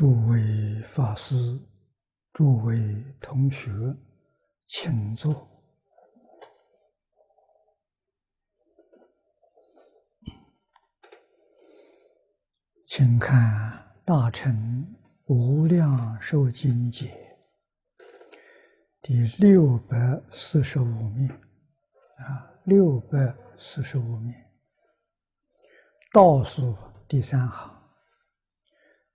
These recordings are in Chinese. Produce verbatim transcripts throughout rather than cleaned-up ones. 诸位法师、诸位同学，请坐。请看《大乘无量寿经解》第六百四十五面啊，六百四十五面。 倒数第三行，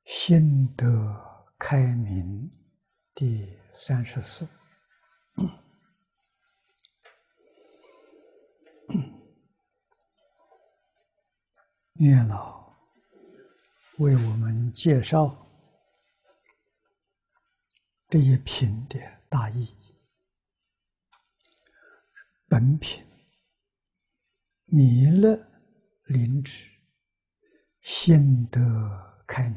心得开明第三十四。月老为我们介绍这一品的大意，本品弥勒临止。 心得开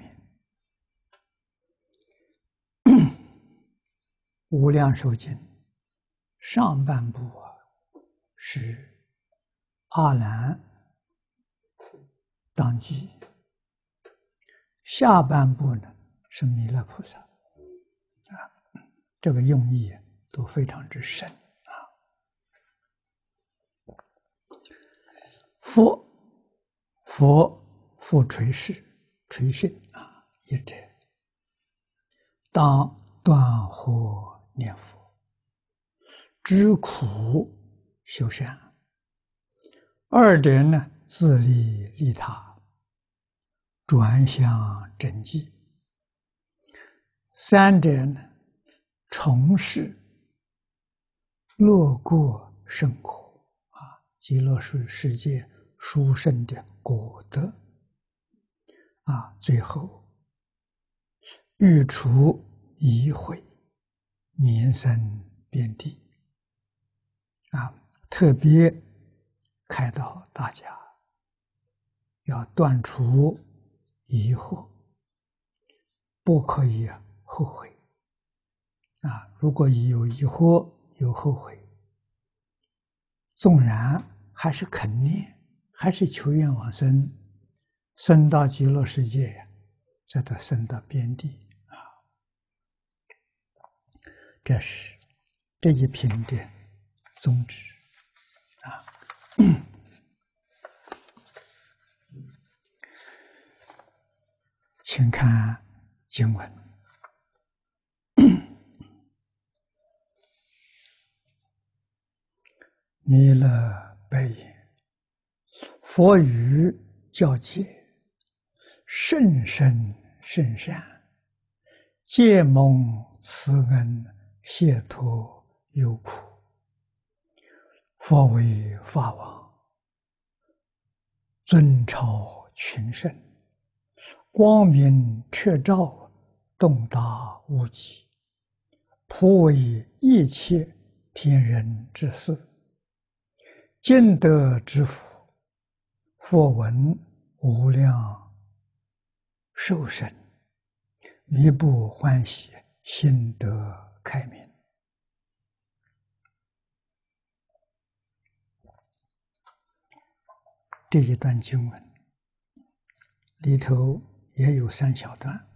明，无量寿经上半部啊，是阿难当机；下半部呢是弥勒菩萨啊，这个用意啊都非常之深啊。佛佛。 复垂示，垂训啊！一者，当断惑念佛，知苦修善；二者呢，自利利他，转向真迹；三者呢，从事乐过圣果啊，极乐世界殊胜的果德。 啊，最后欲除疑毁，名声遍地。啊，特别开导大家要断除疑惑，不可以啊后悔。啊，如果有疑惑、有后悔，纵然还是肯念，还是求愿往生。 生到极乐世界呀，再到生到边地啊，这是这一品的宗旨啊。请看经文，弥勒白言：“佛于教戒。” 甚深甚善，戒蒙慈恩，解脱忧苦。佛为法王，尊超群圣，光明彻照，洞达无极，普为一切天人之事。尽得之福，佛闻无量。 受身，弥不欢喜，心得开明。这一段经文里头也有三小段，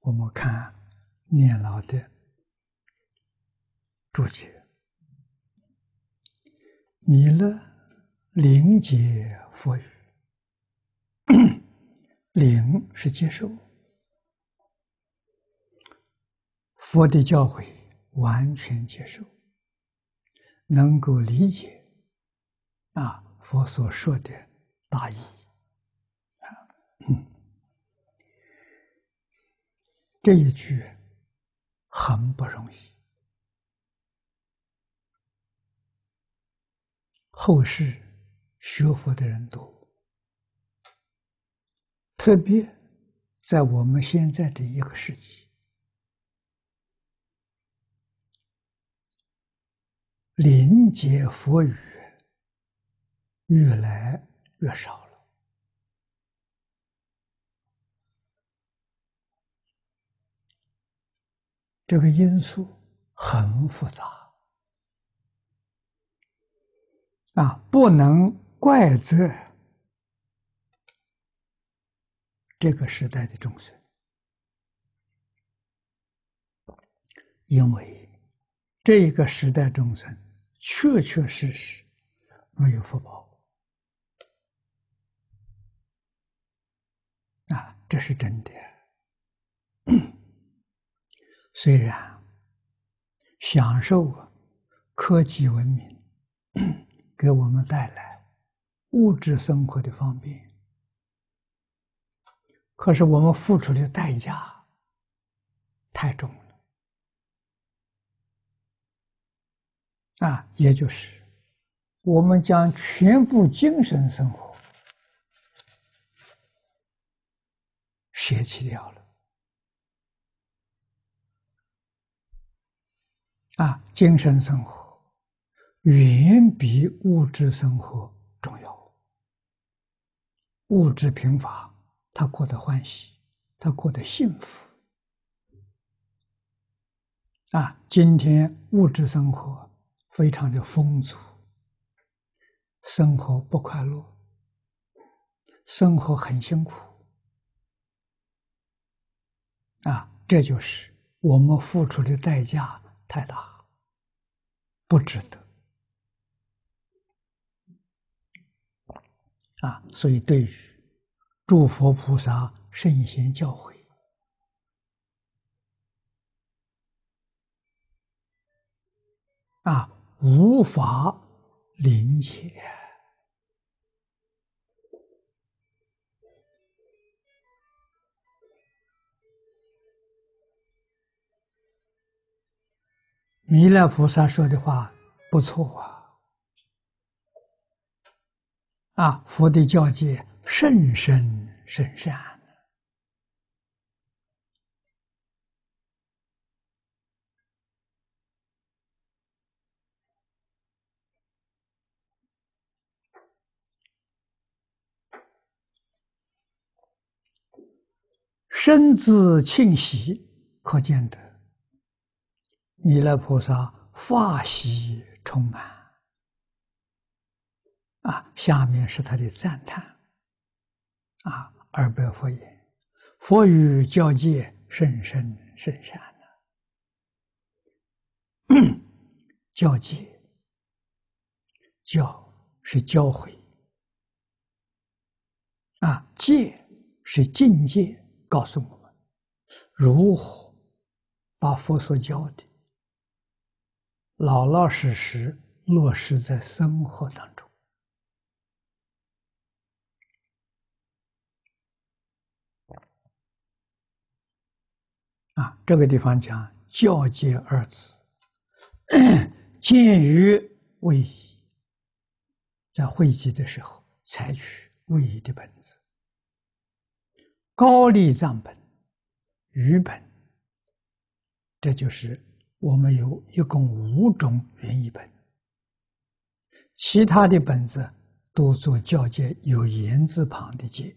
我们看念老的注解：弥勒临解佛语。领是接受佛的教诲，完全接受，能够理解啊佛所说的大意啊、嗯。这一句很不容易，后世学佛的人多。 特别在我们现在的一个世纪，临解佛语越来越少了。这个因素很复杂啊，不能怪责。 这个时代的众生因为这个时代众生确确实实没有福报啊，这是真的。虽然享受科技文明给我们带来物质生活的方便，可是我们付出的代价太重了。 啊，也就是我们将全部精神生活舍弃掉了。啊，精神生活远比物质生活重要。物质贫乏，他过得欢喜，他过得幸福。啊，今天物质生活 非常的丰足，生活不快乐，生活很辛苦啊！这就是我们付出的代价太大，不值得啊！所以，对于诸佛菩萨圣贤教诲， 啊，无法理解弥勒菩萨说的话不错啊！啊，佛的教诫甚深甚善身自庆喜，可见得弥勒菩萨法喜充满啊！下面是他的赞叹啊！二百佛言：佛语教诫甚深甚善呢。教诫，教是教诲啊，戒是境界。 告诉我们如何把佛所教的老老实实落实在生活当中啊。这个地方讲教诫二字，鉴于位移，在会集的时候采取位移的本质。 高丽藏本、语本，这就是我们有一共五种原译本，其他的本子都做教诫有言字旁的诫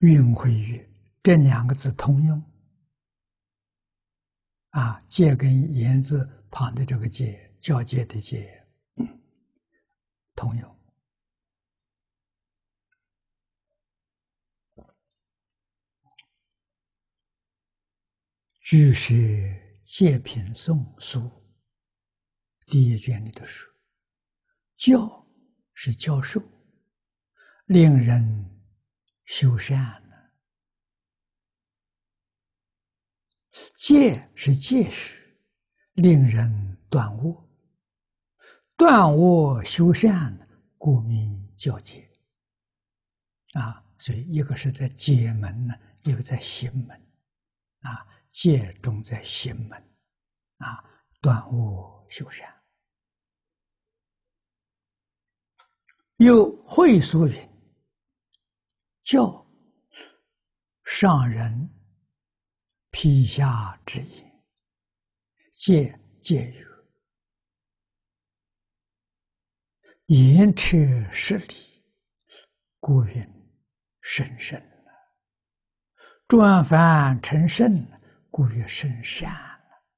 运会曰这两个字通用啊，诫跟言字旁的这个诫，教诫的诫。 同有俱舍戒品颂书第一卷里的书，教是教授，令人修善呢；戒是戒许，令人断恶。 断恶修善，故名教诫。啊，所以一个是在解门呢，一个在行门。啊，戒重在行门。啊，断恶修善。又会所云：教上人披下之言，戒戒语。 言彻实理，故云甚深了；转凡成圣，故曰甚善了。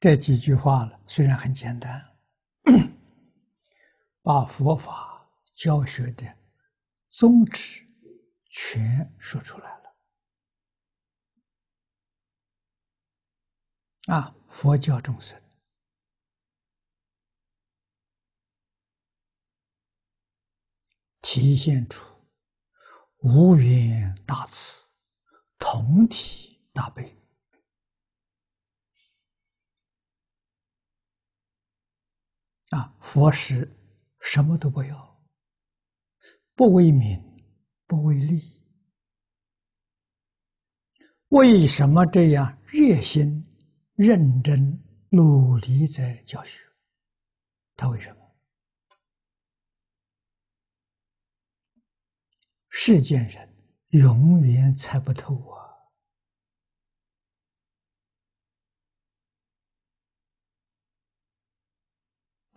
这几句话了，虽然很简单，把佛法教学的宗旨全说出来了。啊，佛教众生体现出无缘大慈、同体大悲。 啊，佛时什么都不要，不为名，不为利。为什么这样热心、认真、努力在教学？他为什么？世间人永远猜不透啊！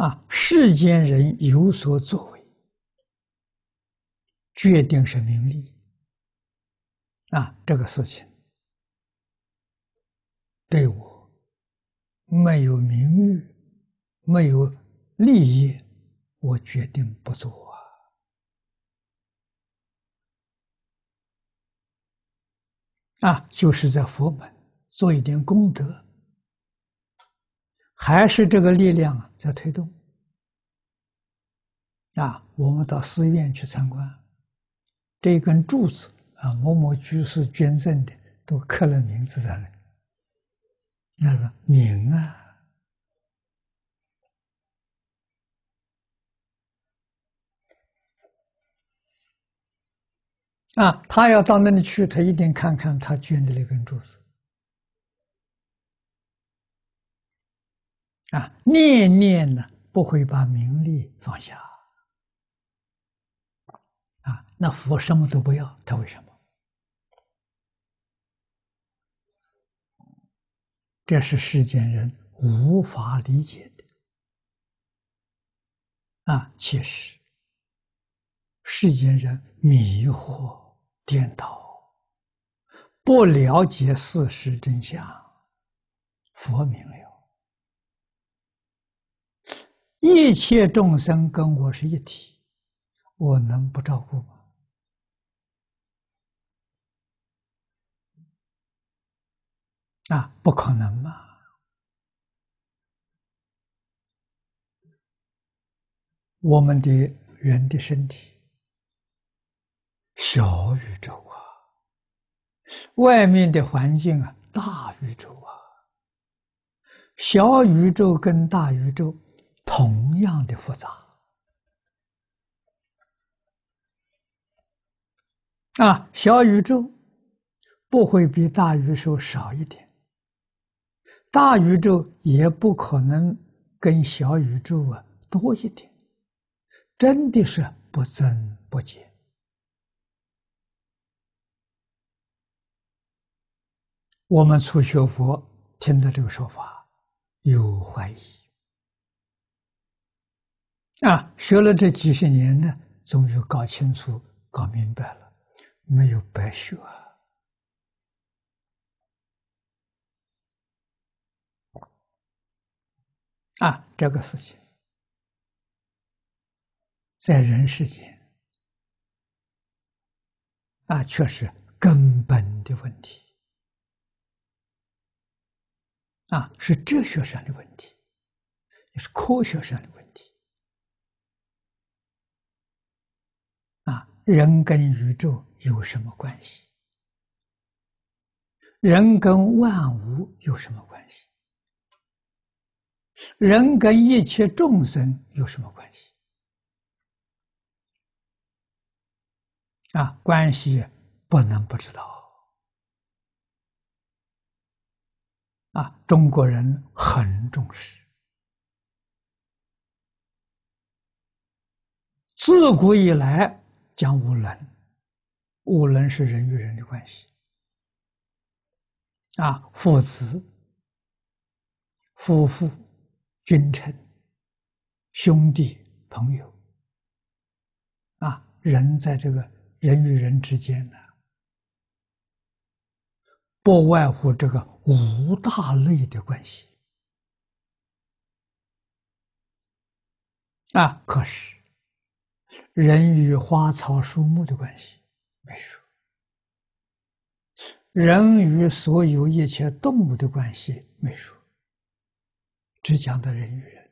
啊，世间人有所作为，决定是名利。啊，这个事情对我没有名誉，没有利益，我决定不做啊。啊，就是在佛门做一点功德。 还是这个力量啊，在推动。啊，我们到寺院去参观，这一根柱子啊，某某居士捐赠的，都刻了名字在那。那说名啊，啊，他要到那里去，他一定看看他捐的那根柱子。 啊，念念呢不会把名利放下。啊，那佛什么都不要，他为什么？这是世间人无法理解的。啊，其实世间人迷惑颠倒，不了解事实真相，佛明了。 一切众生跟我是一体，我能不照顾吗？啊，不可能嘛！我们的人的身体，小宇宙啊，外面的环境啊，大宇宙啊，小宇宙跟大宇宙。 同样的复杂啊，小宇宙不会比大宇宙少一点，大宇宙也不可能跟小宇宙啊多一点，真的是不增不减我们初学佛听到这个说法，有怀疑。 啊，学了这几十年呢，终于搞清楚、搞明白了，没有白学啊！啊，这个事情在人世间啊，确实根本的问题啊，是哲学上的问题，也是科学上的问题。 啊，人跟宇宙有什么关系？人跟万物有什么关系？人跟一切众生有什么关系？啊，关系不能不知道。啊，中国人很重视。 自古以来讲五伦，五伦是人与人的关系。啊，父子、夫妇、君臣、兄弟、朋友。啊，人在这个人与人之间呢，不外乎这个五大类的关系。啊，可是。 人与花草树木的关系没说，人与所有一切动物的关系没说，只讲的人与人。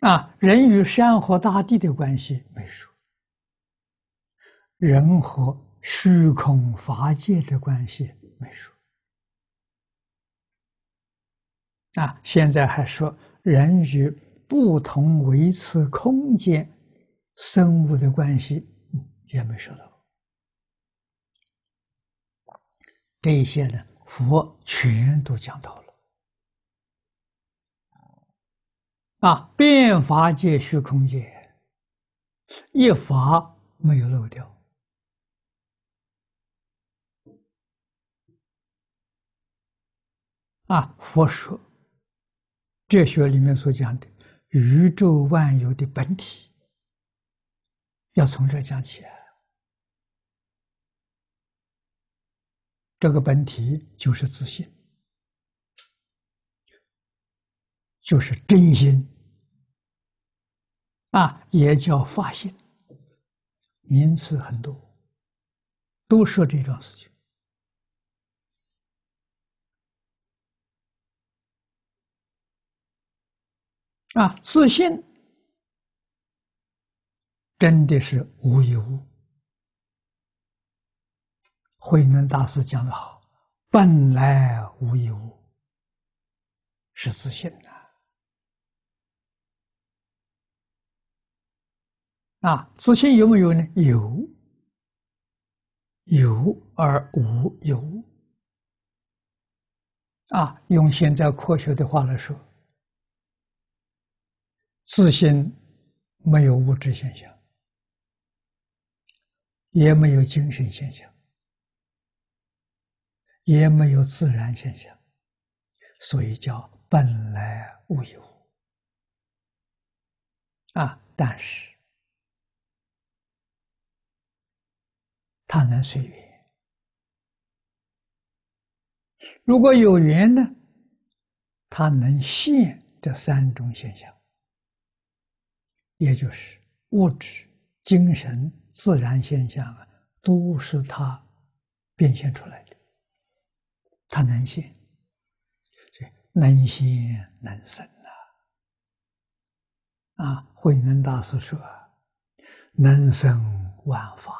啊，人与山河大地的关系没说，人和虚空法界的关系没说。啊，现在还说人与不同维次空间生物的关系也没说到。 这一些呢，佛全都讲到了。啊，遍法界、虚空界，一法没有漏掉。啊，佛说，哲学里面所讲的宇宙万有的本体，要从这讲起啊。 这个本体就是自信，就是真心啊，也叫法性，名词很多，都说这种事情啊。自信真的是无一物。 慧能大师讲得好：“本来无一物，是自信的。”啊，自信有没有呢？有，有而无有。啊，用现在科学的话来说，自信没有物质现象，也没有精神现象。 也没有自然现象，所以叫本来无有啊。但是它能随缘，如果有缘呢，它能现这三种现象，也就是物质、精神、自然现象啊，都是它变现出来的。 它能现，所以能现能生呐。啊，慧能大师说：“能生万法。”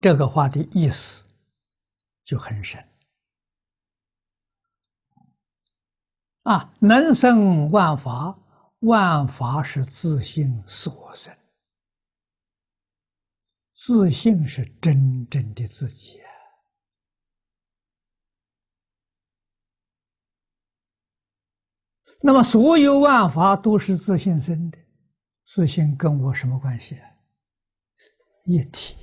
这个话的意思就很深。啊，能生万法，万法是自性所生。 自信是真正的自己啊！那么，所有万法都是自信生的，自信跟我什么关系啊？一体。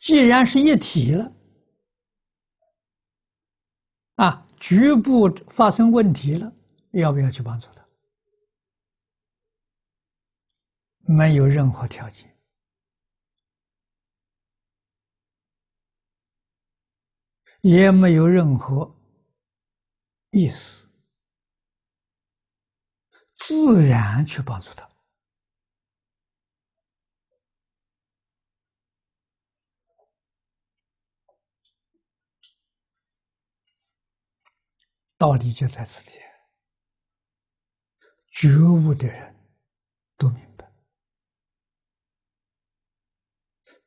既然是一体了，啊，局部发生问题了，要不要去帮助他？ 没有任何条件也没有任何意思，自然去帮助他。道理就在此地，觉悟的人都明白。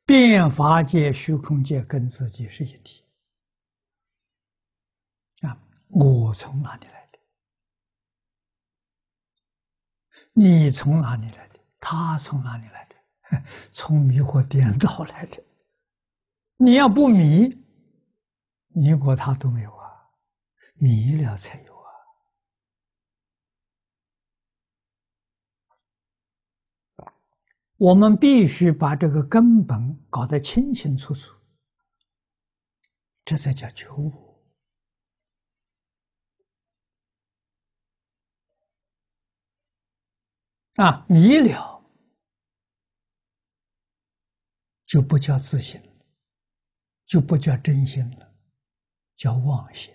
遍法界、虚空界跟自己是一体啊！我从哪里来的？你从哪里来的？他从哪里来的？从迷惑颠倒来的。你要不迷，你我他都没有啊，迷了才有啊。我们必须把这个根本。 搞得清清楚楚，这才叫觉悟啊！迷了就不叫自信了，就不叫真心了，叫妄心；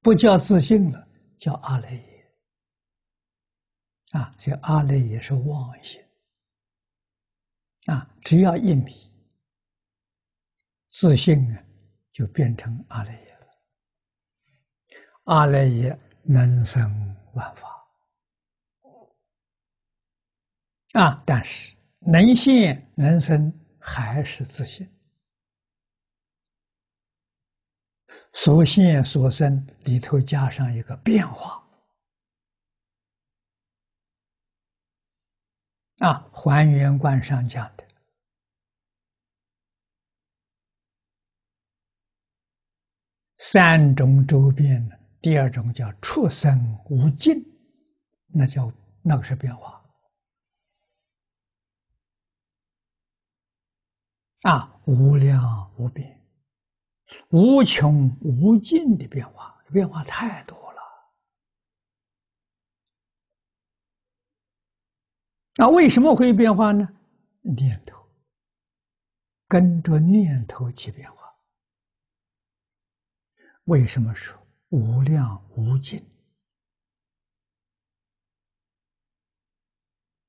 不叫自信了，叫阿赖耶。啊，所以阿赖也是妄心啊，只要一迷，自信啊就变成阿赖耶了。阿赖耶能生万法啊，但是能现能生还是自信，所现所生里头加上一个变化。 啊，还原观上讲的三种周边呢，第二种叫触生无尽，那叫那个是变化。啊，无量无边、无穷无尽的变化，变化太多了。 那为什么会变化呢？念头跟着念头起变化。为什么说无量无尽、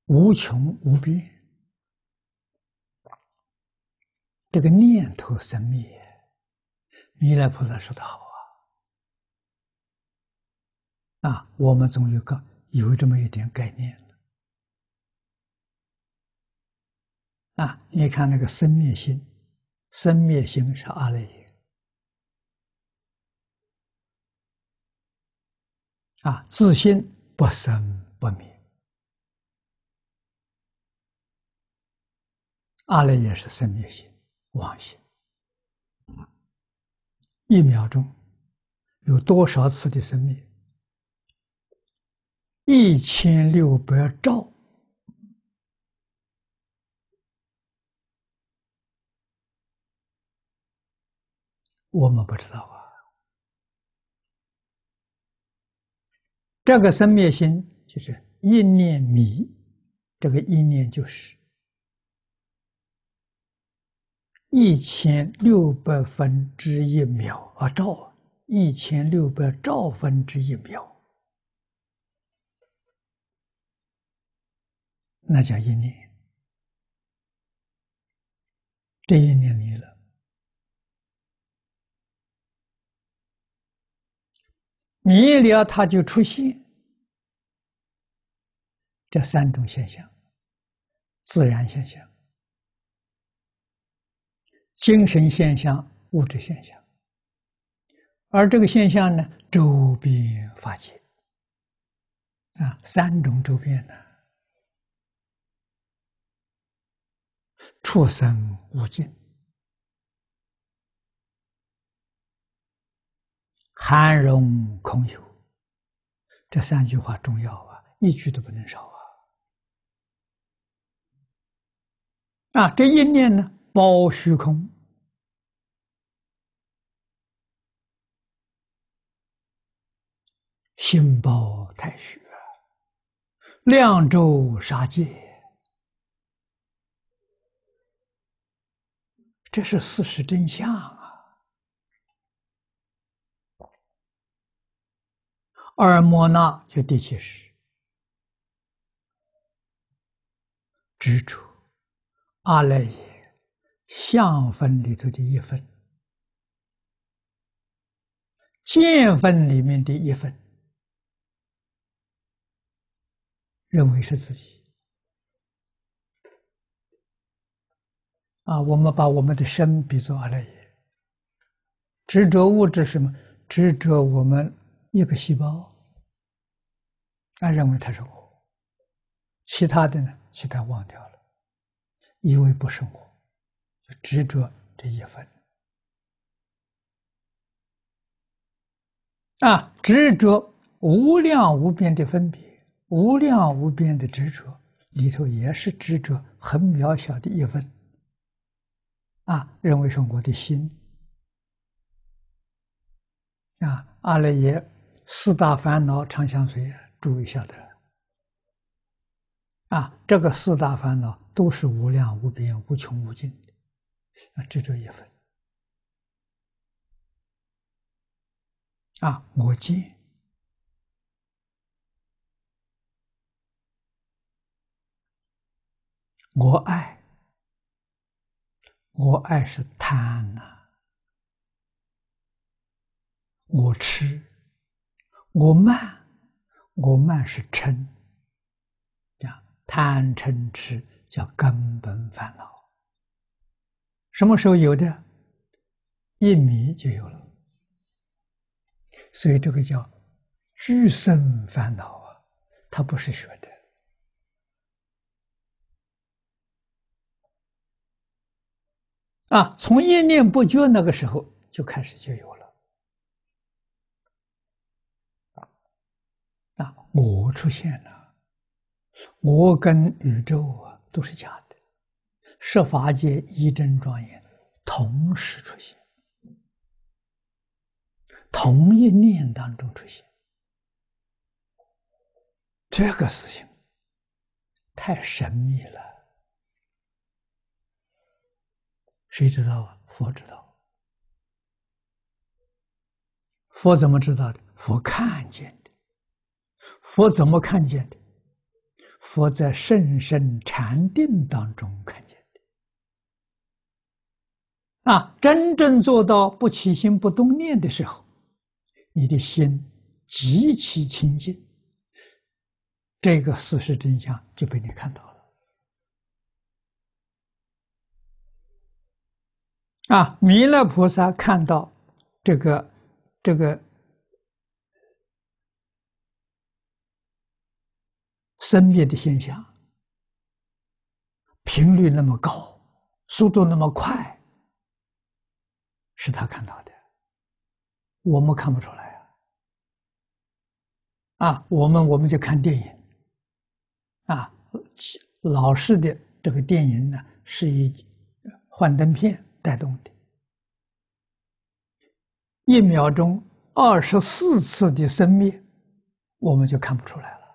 无穷无边？这个念头生灭，弥勒菩萨说的好啊！啊，我们总有个有这么一点概念。 啊！你看那个生灭心，生灭心是阿赖耶啊，自心不生不灭，阿赖耶是生灭心、妄心。一秒钟有多少次的生灭？一千六百兆。 我们不知道啊，这个生灭心就是一念迷，这个一念就是一千六百分之一秒啊兆，一千六百兆分之一秒，那叫一念，这一念迷了。 迷了，它就出现这三种现象：自然现象、精神现象、物质现象。而这个现象呢，周边法界啊，三种周边呢，触生无尽。 含容空有，这三句话重要啊，一句都不能少啊！啊，这一念呢，包虚空，心包太虚，量周杀界，这是事实真相啊！ 二摩那就第七识，执着阿赖耶相分里头的一分，见分里面的一分，认为是自己。啊，我们把我们的身比作阿赖耶，执着物质什么？执着我们一个细胞。 他认为他是我，其他的呢？其他忘掉了，以为不是我，就执着这一分啊，执着无量无边的分别，无量无边的执着里头也是执着很渺小的一分啊，认为是我的心啊，阿赖耶四大烦恼常相随。 诸位晓得，啊，这个四大烦恼都是无量无边、无穷无尽的，啊，执着一分，啊，我见，我爱，我爱是贪呐、啊，我痴，我慢，我慢是嗔，啊，贪嗔痴叫根本烦恼。什么时候有的？一米就有了，所以这个叫俱生烦恼啊，它不是学的。 啊，从一念不觉那个时候就开始就有了。啊，我出现了，我跟宇宙啊都是假的，设法界一真庄严同时出现，同一念当中出现，这个事情太神秘了。 谁知道啊？佛知道。佛怎么知道的？佛看见的。佛怎么看见的？佛在甚深禅定当中看见的。啊，真正做到不起心不动念的时候，你的心极其清净，这个事实真相就被你看到了。 啊，弥勒菩萨看到这个这个生灭的现象，频率那么高，速度那么快，是他看到的，我们看不出来啊！啊，我们我们就看电影，啊，老式的这个电影呢，是一幻灯片。 带动的，一秒钟二十四次的生灭，我们就看不出来了，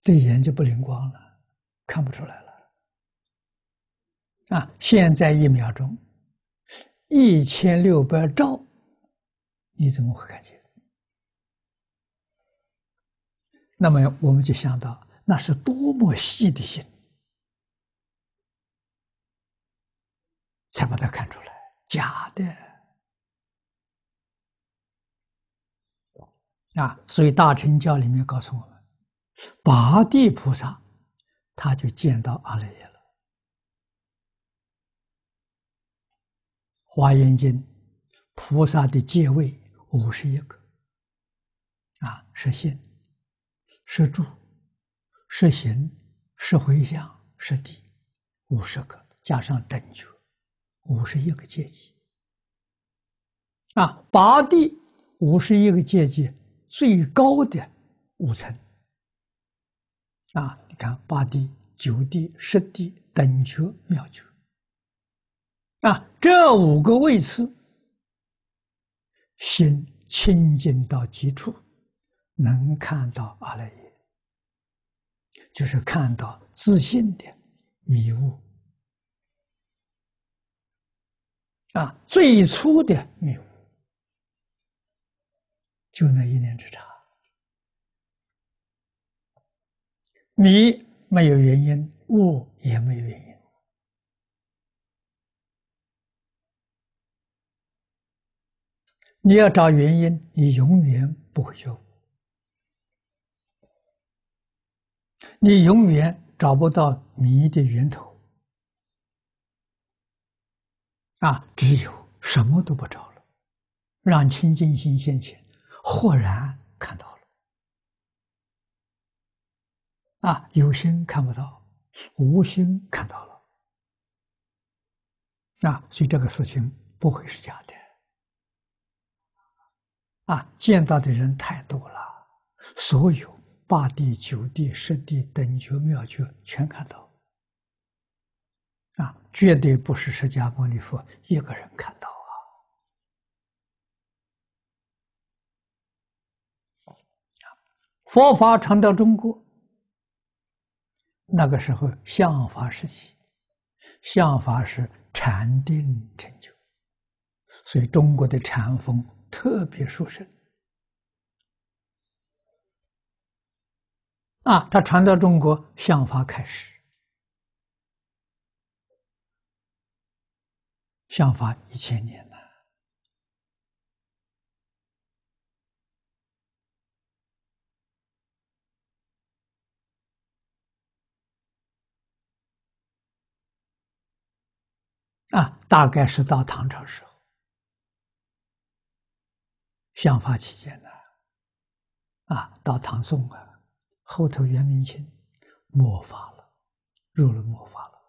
这眼就不灵光了，看不出来了。啊，现在一秒钟一千六百兆，你怎么会看见？那么我们就想到，那是多么细的心。 才把它看出来，假的啊！所以大乘教里面告诉我们，八地菩萨他就见到阿赖耶了，《华严经》菩萨的界位五十一个啊，实现、实住、实行、实回向、实地，五十个加上等觉。 五十一个阶级啊，八地五十一个阶级最高的五层啊，你看八地、九地、十地、等觉、妙觉啊，这五个位次，心清净到极处，能看到阿赖耶，就是看到自信的迷雾。 啊，最初的迷雾，就那一念之差。迷没有原因，悟也没有原因。你要找原因，你永远不会觉悟，你永远找不到迷的源头。 啊，只有什么都不着了，让清净心现前，豁然看到了。啊，有心看不到，无心看到了。啊，所以这个事情不会是假的。啊，见到的人太多了，所有八地、九地、十地、等觉、妙觉全看到。 啊，绝对不是释迦牟尼佛一个人看到啊！佛法传到中国，那个时候相法时期，相法是禅定成就，所以中国的禅风特别殊胜啊，他传到中国，相法开始，相法一千年了。啊，大概是到唐朝时候，相法期间呢，啊，到唐宋啊。 后头元明清，末法了，入了末法了。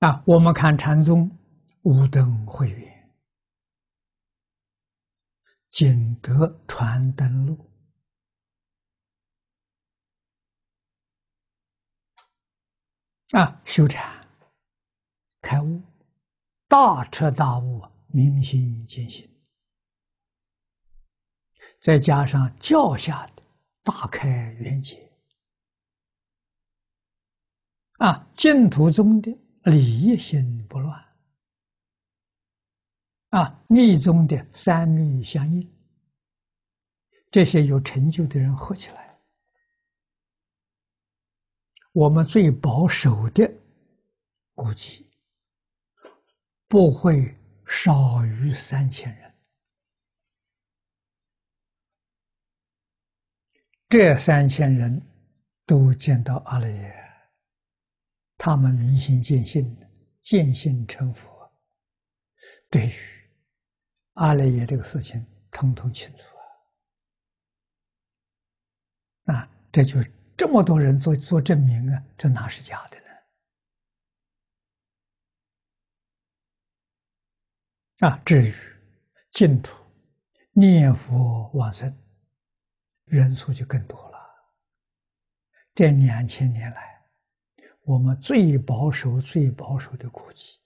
啊，我们看禅宗五灯会员，景德传灯录，啊，修禅、开悟，大彻大悟，明心见性。 再加上教下的大开元解，啊，净土宗的理一心不乱，啊，密宗的三密相应，这些有成就的人合起来，我们最保守的估计不会少于三千人。 这三千人都见到阿赖耶，他们明心见性，见性成佛，对于阿赖耶这个事情，通通清楚啊！啊，这就这么多人做做证明啊，这哪是假的呢？啊，至于净土念佛往生。 人数就更多了。这两千年来，我们最保守、最保守的估计，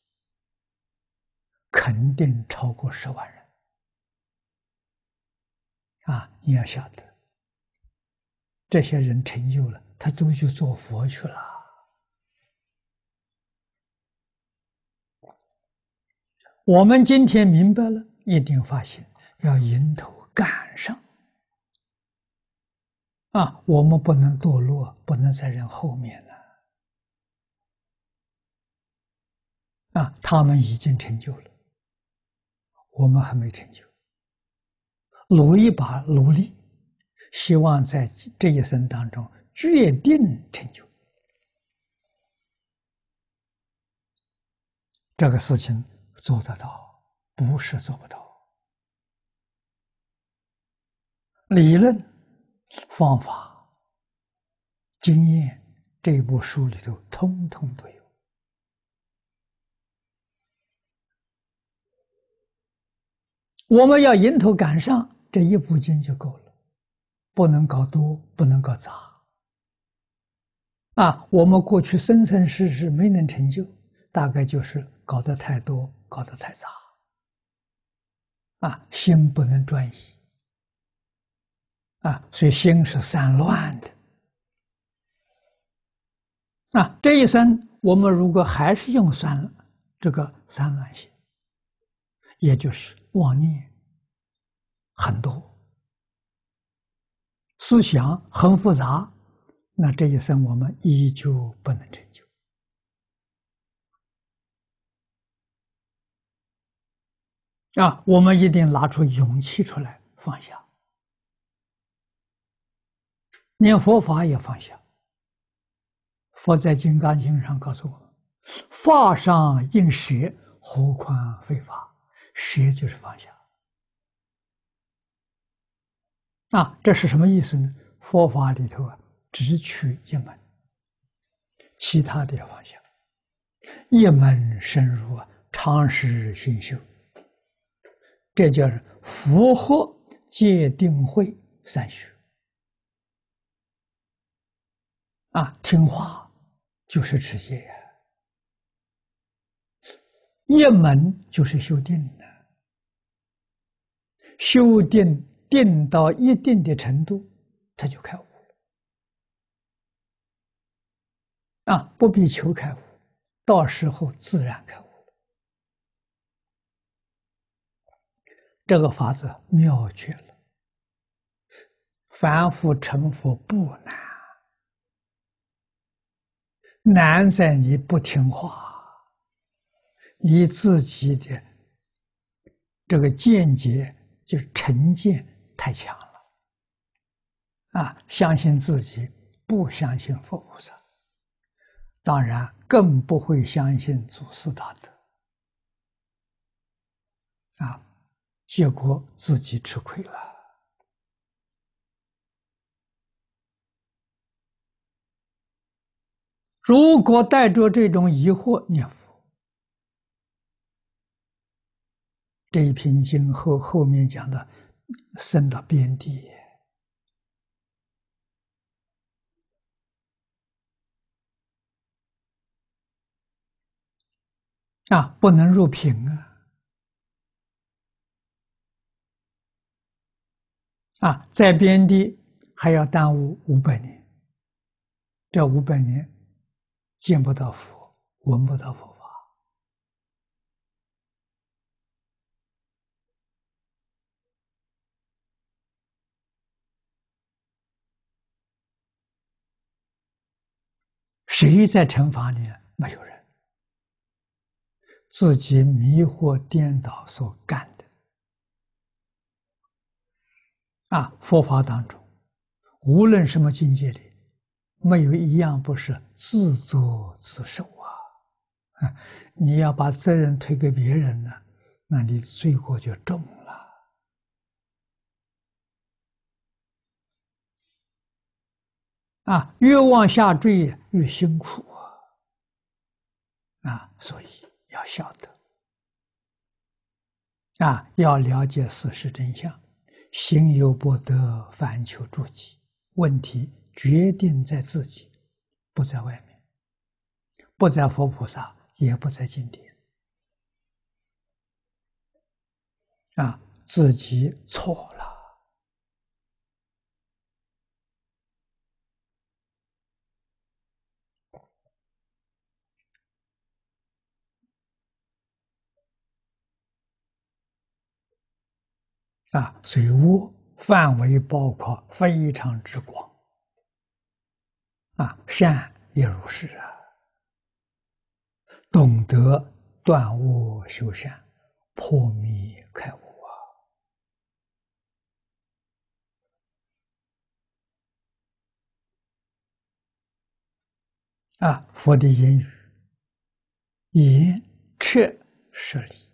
肯定超过十万人。啊，你要晓得，这些人成就了，他都去做佛去了。我们今天明白了，一定发现要迎头赶上。 啊，我们不能堕落，不能在人后面了、啊。啊，他们已经成就了，我们还没成就，努一把努力，希望在这一生当中决定成就。这个事情做得到，不是做不到。理论。 方法、经验，这部书里头通通都有。我们要迎头赶上，这一部经就够了，不能搞多，不能搞杂。啊，我们过去生生世世没能成就，大概就是搞得太多，搞得太杂。啊，心不能专一。 啊，所以心是散乱的。啊，这一生我们如果还是用散这个散乱心，也就是妄念很多，思想很复杂，那这一生我们依旧不能成就。啊，我们一定拿出勇气出来放下。 念佛法也放下。佛在《金刚经》上告诉我们：“法上应舍，何况非法？”舍就是放下。啊，这是什么意思呢？佛法里头啊，只取一门，其他的要放下。一门深入啊，常时熏修，这叫符合戒定慧三学。 啊，听话就是持戒呀，一门就是修定的，修定定到一定的程度，他就开悟了。啊，不必求开悟，到时候自然开悟了。这个法子妙绝了，凡夫成佛不难，难在你不听话，你自己的这个见解就是成见太强了啊！相信自己，不相信佛菩萨，当然更不会相信祖师大德啊！结果自己吃亏了。 如果带着这种疑惑念佛，这一品经后后面讲的，生到边地啊，不能入品啊！啊，在边地还要耽误五百年，这五百年。 见不到佛，闻不到佛法，谁在惩罚你？没有人，自己迷惑颠倒所干的。啊，佛法当中，无论什么境界里。 没有一样不是自作自受啊！啊，你要把责任推给别人呢、啊，那你罪过就重了。啊，越往下坠越辛苦啊！啊，所以要晓得，啊，要了解事实真相，行有不得，反求诸己。问题。 决定在自己，不在外面，不在佛菩萨，也不在经典。啊，自己错了。啊，所以我范围包括非常之广。 啊，善也如是啊，懂得断恶修善，破迷开悟啊！啊，佛的言语，言彻实理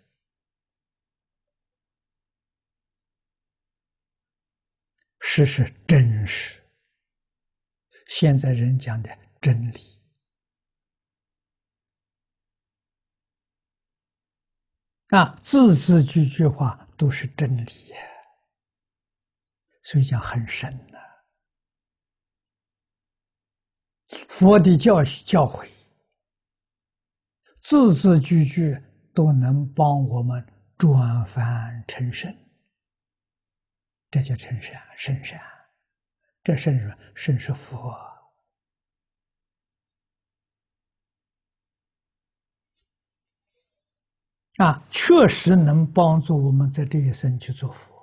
实是真实。 现在人讲的真理啊，字字句句话都是真理，所以讲很深呐、啊。佛的教教诲，字字句句都能帮我们转凡成圣，这叫成圣，圣善。 这甚是甚是佛啊，确实能帮助我们在这一生去做佛，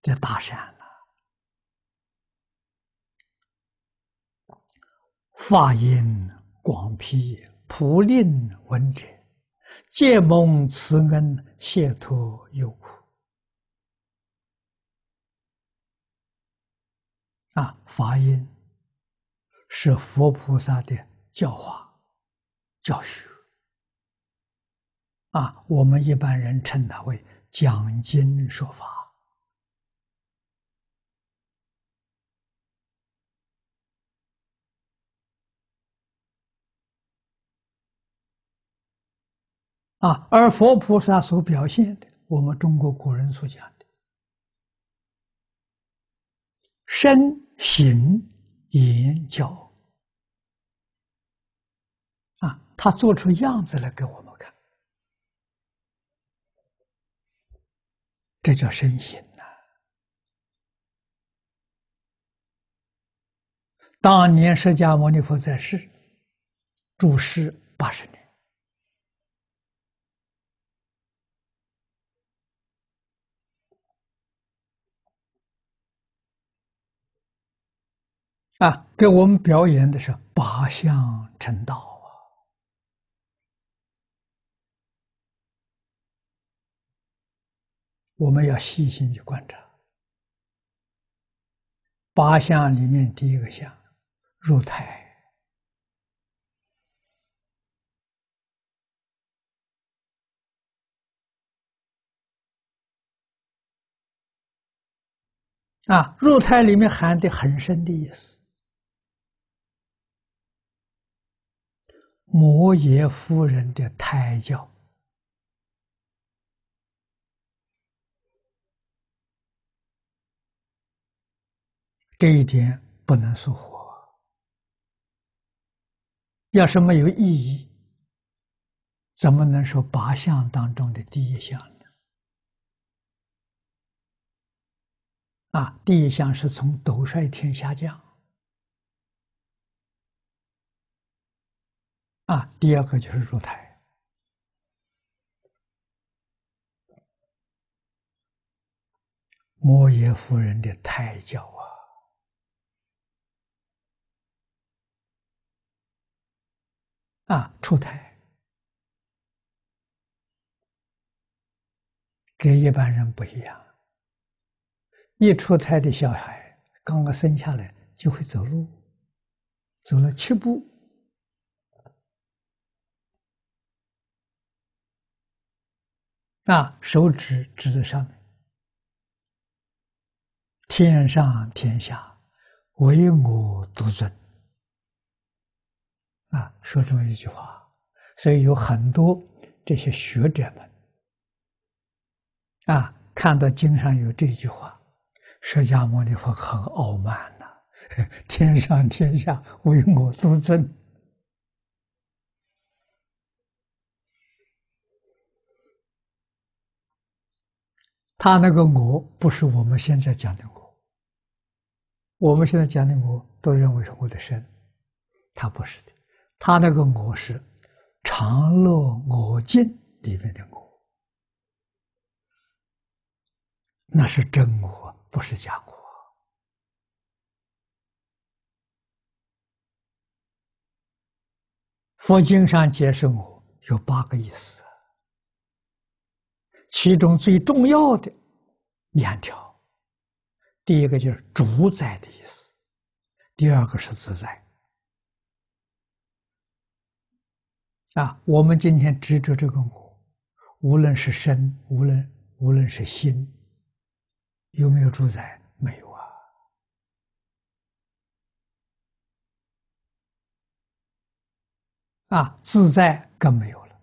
这大善呐、啊！法音广披，普令闻者，皆蒙慈恩，解脱忧苦。 啊，法音是佛菩萨的教化、教学。啊，我们一般人称它为讲经说法。啊，而佛菩萨所表现的，我们中国古人所讲的。 身行言教啊，他做出样子来给我们看，这叫身行呐、啊。当年释迦牟尼佛在世，住世八十年。啊，给我们表演的是八相成道啊！我们要细心去观察。八相里面第一个相，入胎。 啊，入胎里面含的很深的意思。摩耶夫人的胎教这一点不能疏忽，要是没有意义，怎么能说八相当中的第一相呢？ 啊，第一项是从斗率天下降。啊，第二个就是入胎。摩耶夫人的胎教啊，啊，出胎跟一般人不一样。 一出胎的小孩，刚刚生下来就会走路，走了七步，那手指指在上面，天上天下，唯我独尊。啊，说这么一句话，所以有很多这些学者们，啊，看到经上有这句话。 释迦牟尼佛很傲慢呐、啊，天上天下唯我独尊。他那个我不是我们现在讲的我，我们现在讲的我都认为是我的身，他不是的，他那个我是常乐我净里面的我，那是真我。 不是假我佛经上解释我有八个意思，其中最重要的两条，第一个就是主宰的意思，第二个是自在。啊，我们今天执着这个我，无论是身，无论无论是心。 有没有主宰？没有啊！啊，自在更没有了。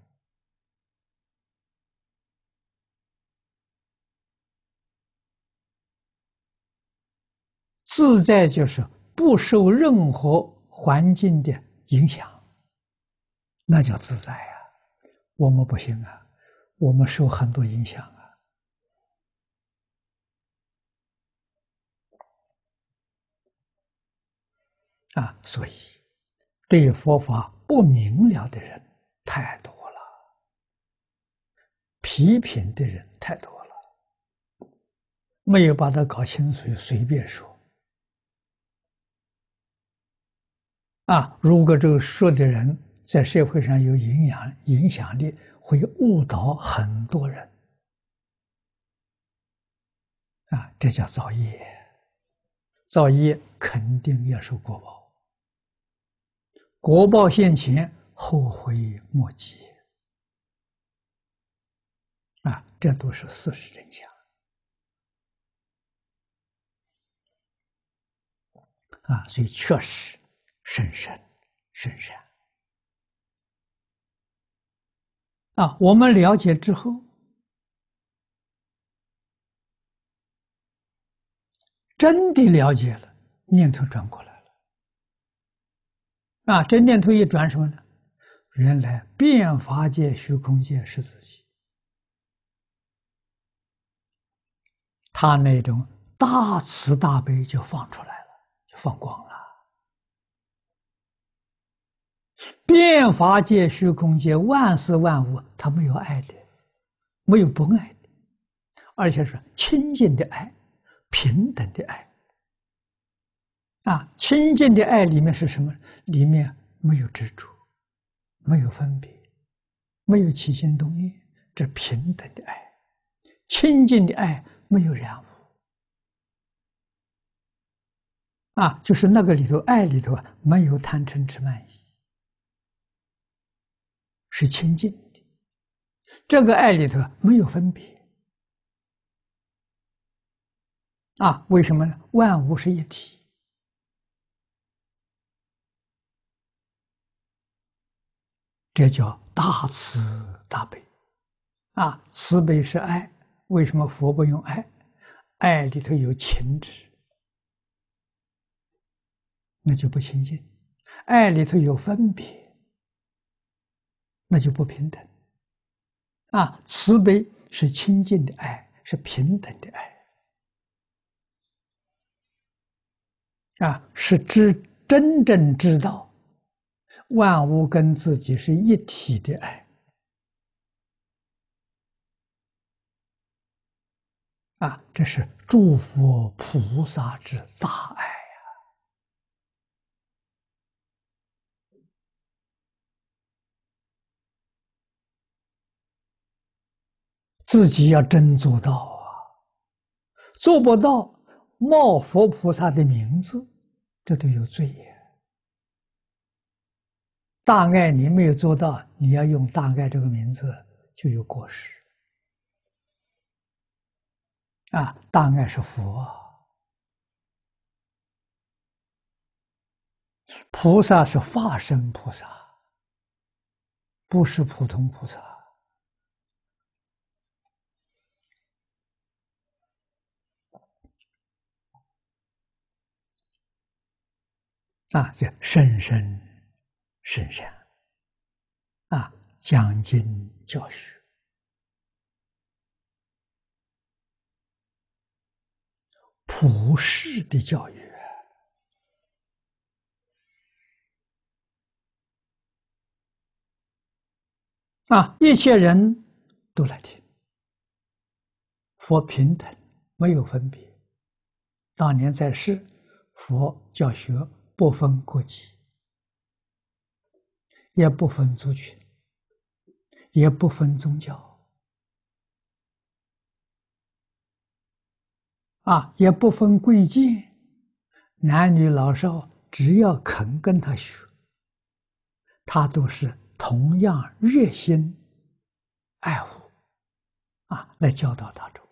自在就是不受任何环境的影响，那叫自在啊！我们不行啊，我们受很多影响啊。 啊，所以对佛法不明了的人太多了，批评的人太多了，没有把它搞清楚，随便说。啊，如果这个说的人在社会上有影响影响力，会误导很多人。啊，这叫造业，造业肯定要受果报。 国报现前，后悔莫及。啊，这都是事实真相。啊，所以确实甚深甚深。啊，我们了解之后，真的了解了，念头转过来。 啊，这念头一转什么呢？原来变法界、虚空界是自己，他那种大慈大悲就放出来了，就放光了。变法界、虚空界，万事万物，他没有爱的，没有不爱的，而且是清净的爱、平等的爱。啊，清净的爱里面是什么？里面没有执着，没有分别，没有起心动念，这平等的爱。清净的爱没有染污。啊，就是那个里头，爱里头啊，没有贪嗔痴慢疑，是清净的。这个爱里头没有分别。啊，为什么呢？万物是一体。 这叫大慈大悲，啊，慈悲是爱。为什么佛不用爱？爱里头有情执，那就不清净；爱里头有分别，那就不平等。啊，慈悲是清净的爱，是平等的爱，啊，是知真正知道。 万物跟自己是一体的爱，啊，这是诸佛菩萨之大爱呀！自己要真做到啊，做不到冒佛菩萨的名字，这都有罪呀。 大爱你没有做到，你要用大爱这个名字就有过失。啊，大爱是佛，菩萨是化身菩萨，不是普通菩萨。啊，叫甚深。 圣善啊，讲经教学，普世的教育啊，一切人都来听。佛平等，没有分别。当年在世，佛教学不分国籍。 也不分族群，也不分宗教，啊，也不分贵贱，男女老少，只要肯跟他学，他都是同样热心爱护，啊，来教导大众。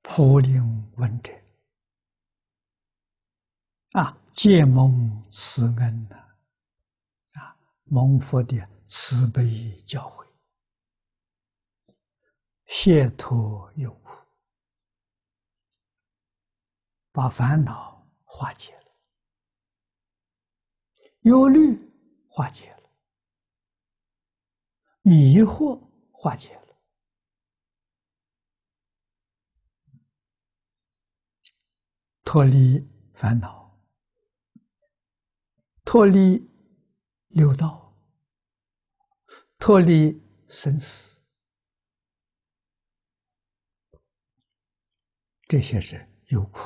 普令闻者，啊。 借蒙慈恩呐，啊，蒙佛的慈悲教诲，解脱有无，把烦恼化解了，忧虑化解了，迷惑化解了，脱离烦恼。 脱离六道，脱离生死，这些是有苦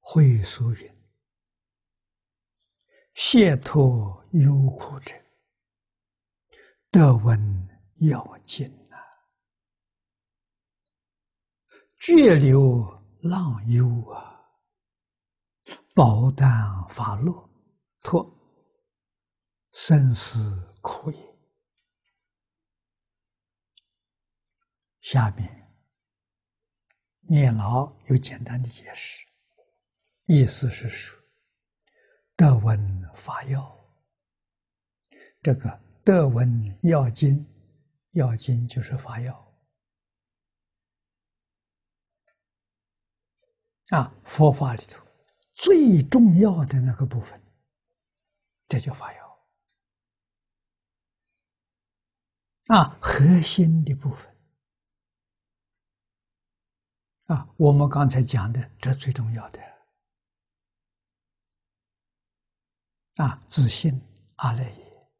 会俗云：“解脱忧苦者，得闻要经啊，绝流。” 浪忧啊，保担法落，脱生死苦也。下面念老有简单的解释，意思是说，得闻法要，这个得闻要经，要经就是法要。 啊，佛法里头最重要的那个部分，这叫法要。啊，核心的部分。啊，我们刚才讲的这最重要的。啊，自信阿赖耶，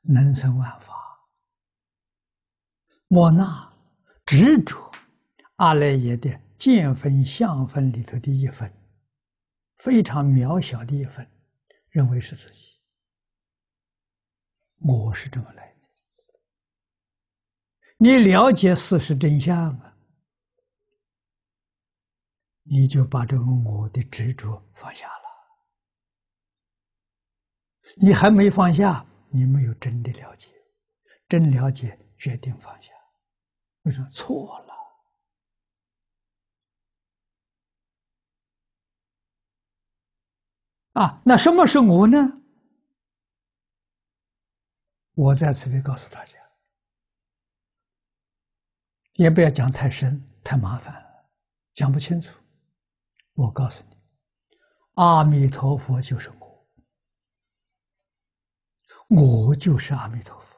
能生万法，莫那执着阿赖耶的见分、相分里头的一分，非常渺小的一分，认为是自己。我是这么来的。你了解事实真相啊，你就把这个我的执着放下了。你还没放下，你没有真的了解，真了解决定放下。为什么错了？啊，那什么是我呢？我在此地告诉大家，也不要讲太深，太麻烦了，讲不清楚。我告诉你，阿弥陀佛就是我，我就是阿弥陀佛。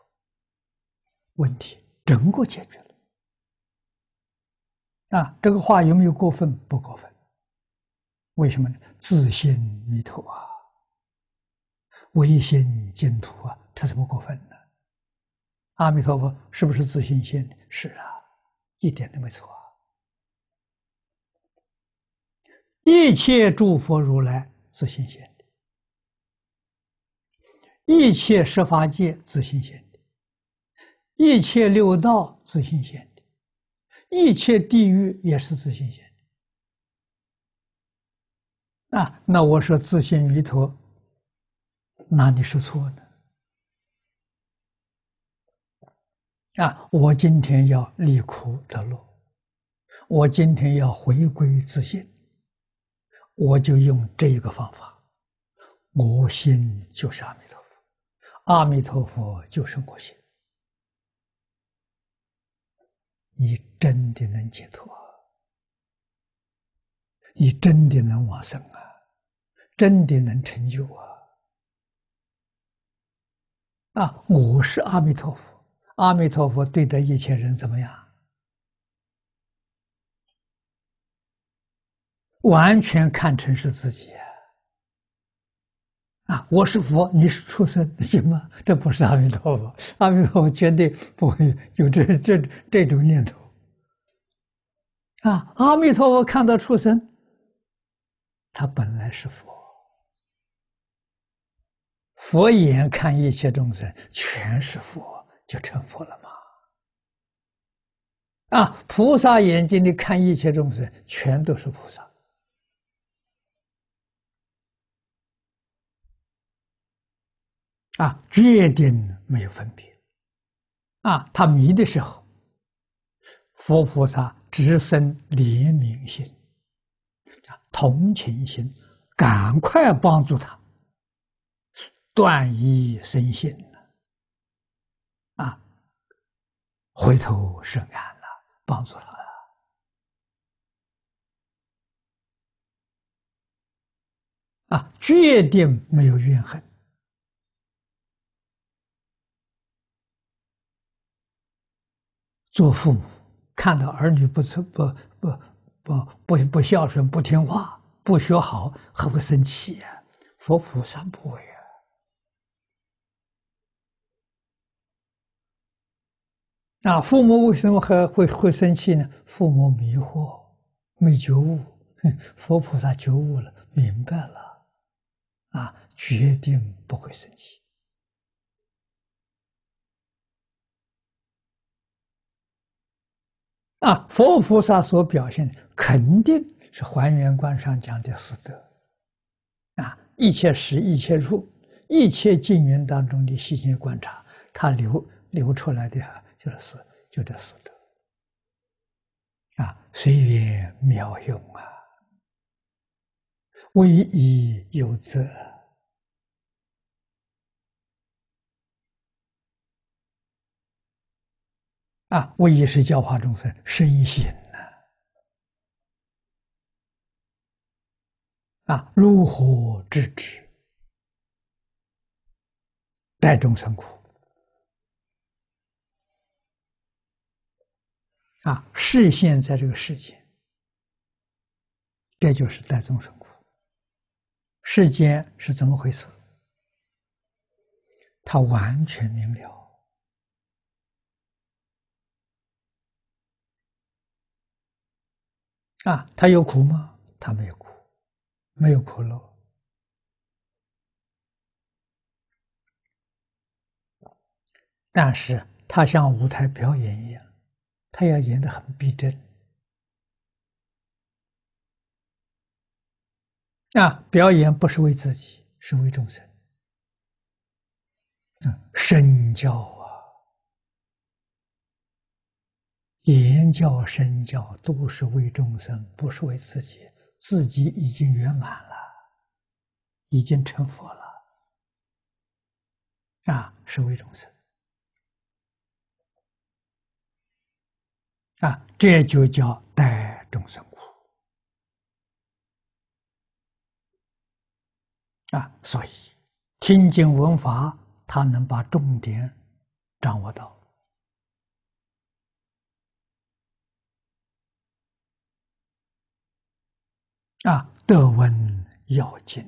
问题整个解决了。啊，这个话有没有过分？不过分。为什么呢？自信弥陀啊，唯心净土啊，他怎么过分呢？阿弥陀佛是不是自信心？是啊，一点都没错啊。一切诸佛如来自信心的，一切十法界自信心的，一切六道自信心的，一切地狱也是自信心的。啊，那我说自信弥陀，哪里是错呢？啊，我今天要离苦得乐，我今天要回归自信，我就用这一个方法，我心就是阿弥陀佛，阿弥陀佛就是我心，你真的能解脱。你真的能往生啊，真的能成就啊！啊，我是阿弥陀佛，阿弥陀佛对待一切人怎么样？完全看成是自己啊！啊，我是佛，你是畜生，行吗？这不是阿弥陀佛，阿弥陀佛绝对不会有这这这种念头啊！阿弥陀佛看到畜生。他本来是佛，佛眼看一切众生全是佛，就成佛了嘛。啊，菩萨眼睛里看一切众生，全都是菩萨。啊，决定没有分别。啊，他迷的时候，佛菩萨直生怜悯心。同情心，赶快帮助他断一身心了，啊，回头是岸了，帮助他了。啊，决定没有怨恨，做父母看到儿女不不不。不不不孝顺，不听话，不学好，还会生气啊！佛菩萨不会啊！那父母为什么还会会生气呢？父母迷惑，没觉悟，佛菩萨觉悟了，明白了，啊，决定不会生气。啊，佛菩萨所表现的肯定是《还原观》上讲的四德，啊，一切时、一切处、一切境缘当中的细心观察，它流流出来的就是四，就这四德，啊，随缘妙用啊，唯一有责。啊，唯一是教化众生身心呐、啊，啊，如何制止，代众生苦，啊，示现在这个世间，这就是代众生苦。世间是怎么回事？他完全明了。啊，他有苦吗？他没有苦，没有苦乐。但是他像舞台表演一样，他要演得很逼真。啊，表演不是为自己，是为众生。嗯，身教啊，言教、身教都是为众生，不是为自己。自己已经圆满了，已经成佛了。啊，是为众生。 啊，这就叫带众生苦啊！所以听经闻法，他能把重点掌握到啊，得闻要紧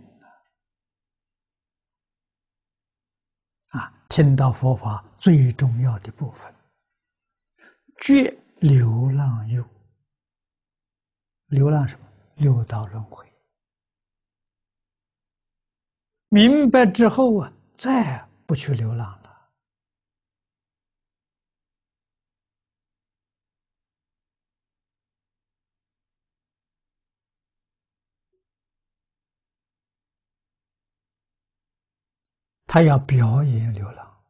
啊，听到佛法最重要的部分，觉。 流浪又流浪什么？六道轮回。明白之后啊，再不去流浪了。他要表演流浪，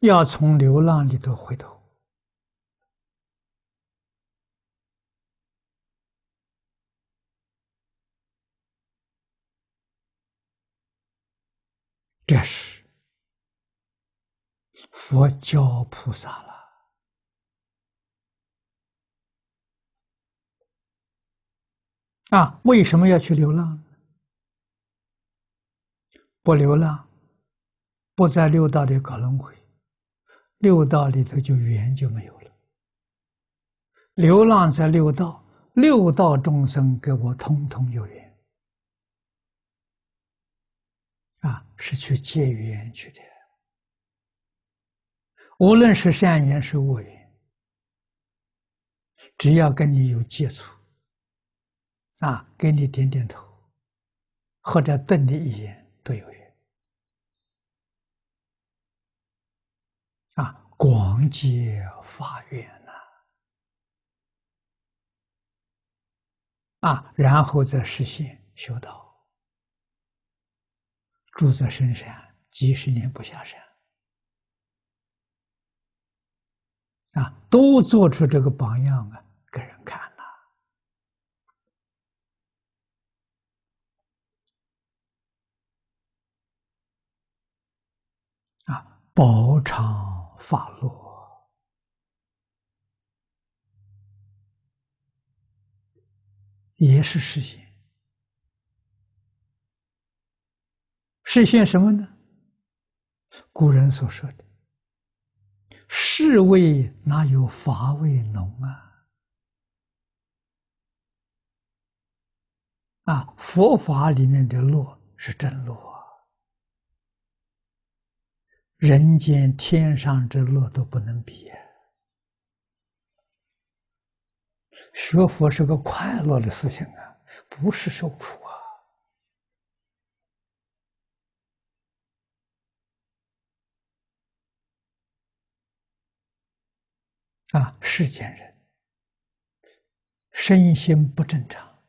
要从流浪里头回头。 这是佛教菩萨了啊！为什么要去流浪？不流浪，不在六道里搞轮回，六道里头就缘就没有了。流浪在六道，六道众生跟我通通有缘。 啊，是去结缘去的，无论是善缘是恶缘，只要跟你有接触，啊，给你点点头，或者瞪你一眼，都有缘。啊，广结法缘呐、啊，啊，然后再实现修道。 住在深山几十年不下山，啊，都做出这个榜样啊，给人看了、啊，啊，饱尝法乐，也是实现。 实现什么呢？古人所说的“士味哪有乏味浓啊”，啊，佛法里面的乐是真乐，人间天上之乐都不能比。学佛是个快乐的事情啊，不是受苦啊。 啊，世间人身心不正常，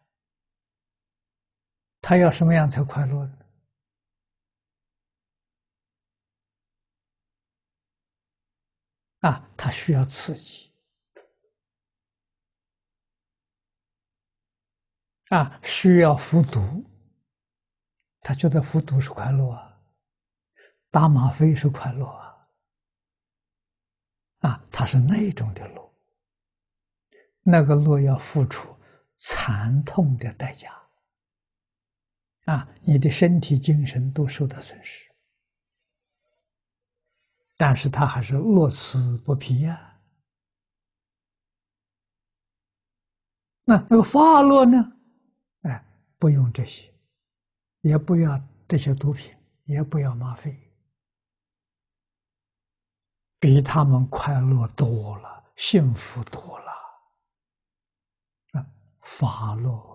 他要什么样才快乐呢？啊，他需要刺激，啊，需要服毒，他觉得服毒是快乐啊，打吗啡是快乐啊。 啊，它是那种的路，那个路要付出惨痛的代价。啊，你的身体、精神都受到损失，但是他还是乐此不疲呀、啊。那那个法乐呢？哎，不用这些，也不要这些毒品，也不要吗啡。 比他们快乐多了，幸福多了，啊，法落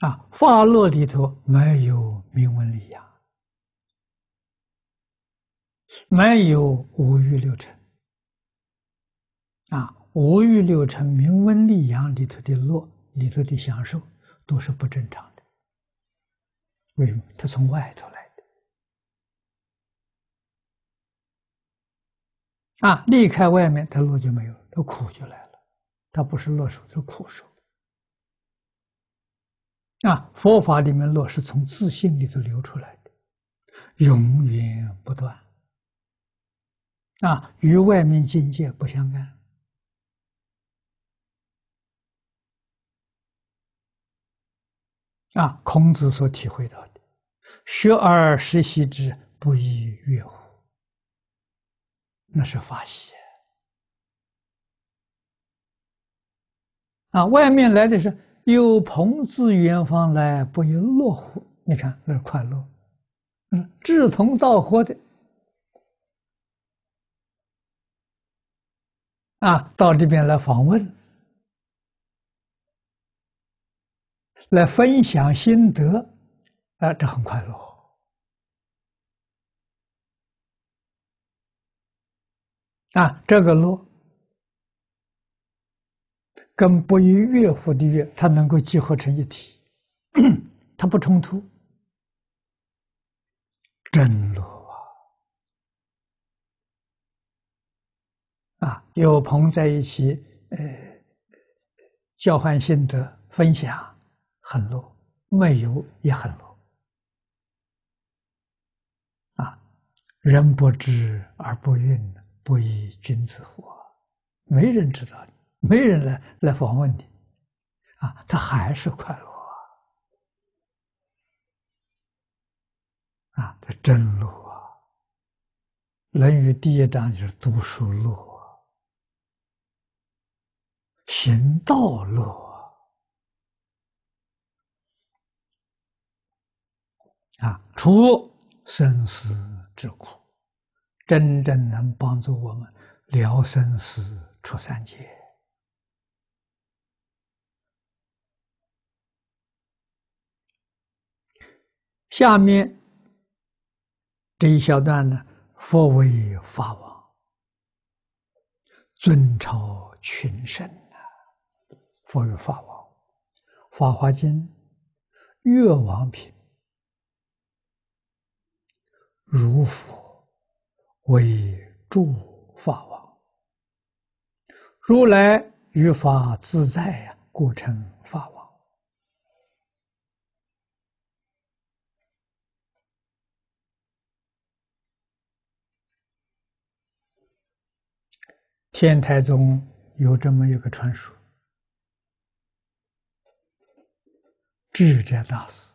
啊！啊，法落里头没有名闻利养，没有五欲六尘。啊，五欲六尘、名闻利养里头的落，里头的享受都是不正常的。为什么？它从外头来。 啊，离开外面，它乐就没有了，它苦就来了。它不是乐受，是苦受。啊，佛法里面乐是从自信里头流出来的，永远不断。啊，与外面境界不相干。啊，孔子所体会到的，学而时习之，不亦说乎？ 那是法喜啊！外面来的是有朋自远方来，不亦乐乎？你看那是快乐，嗯，志同道合的啊，到这边来访问，来分享心得啊，这很快乐。 啊，这个乐跟不亦乐乎的乐，它能够结合成一体，它不冲突，真乐啊！啊，有朋在一起，呃，交换心得，分享，很乐；没有也很乐。啊，人不知而不愠呢。 不亦君子乎？没人知道你，没人来来访问你，啊，他还是快乐啊！啊，这真乐啊！《论语》第一章就是读书乐，行道乐啊，除生死之苦。 真正能帮助我们了生死、出三界下面这一小段呢，佛为法王，尊超群生啊！佛为法王，《法华经》越王品，如佛。 为诸法王，如来于法自在呀，故称法王。天台宗有这么一个传说：智者大师。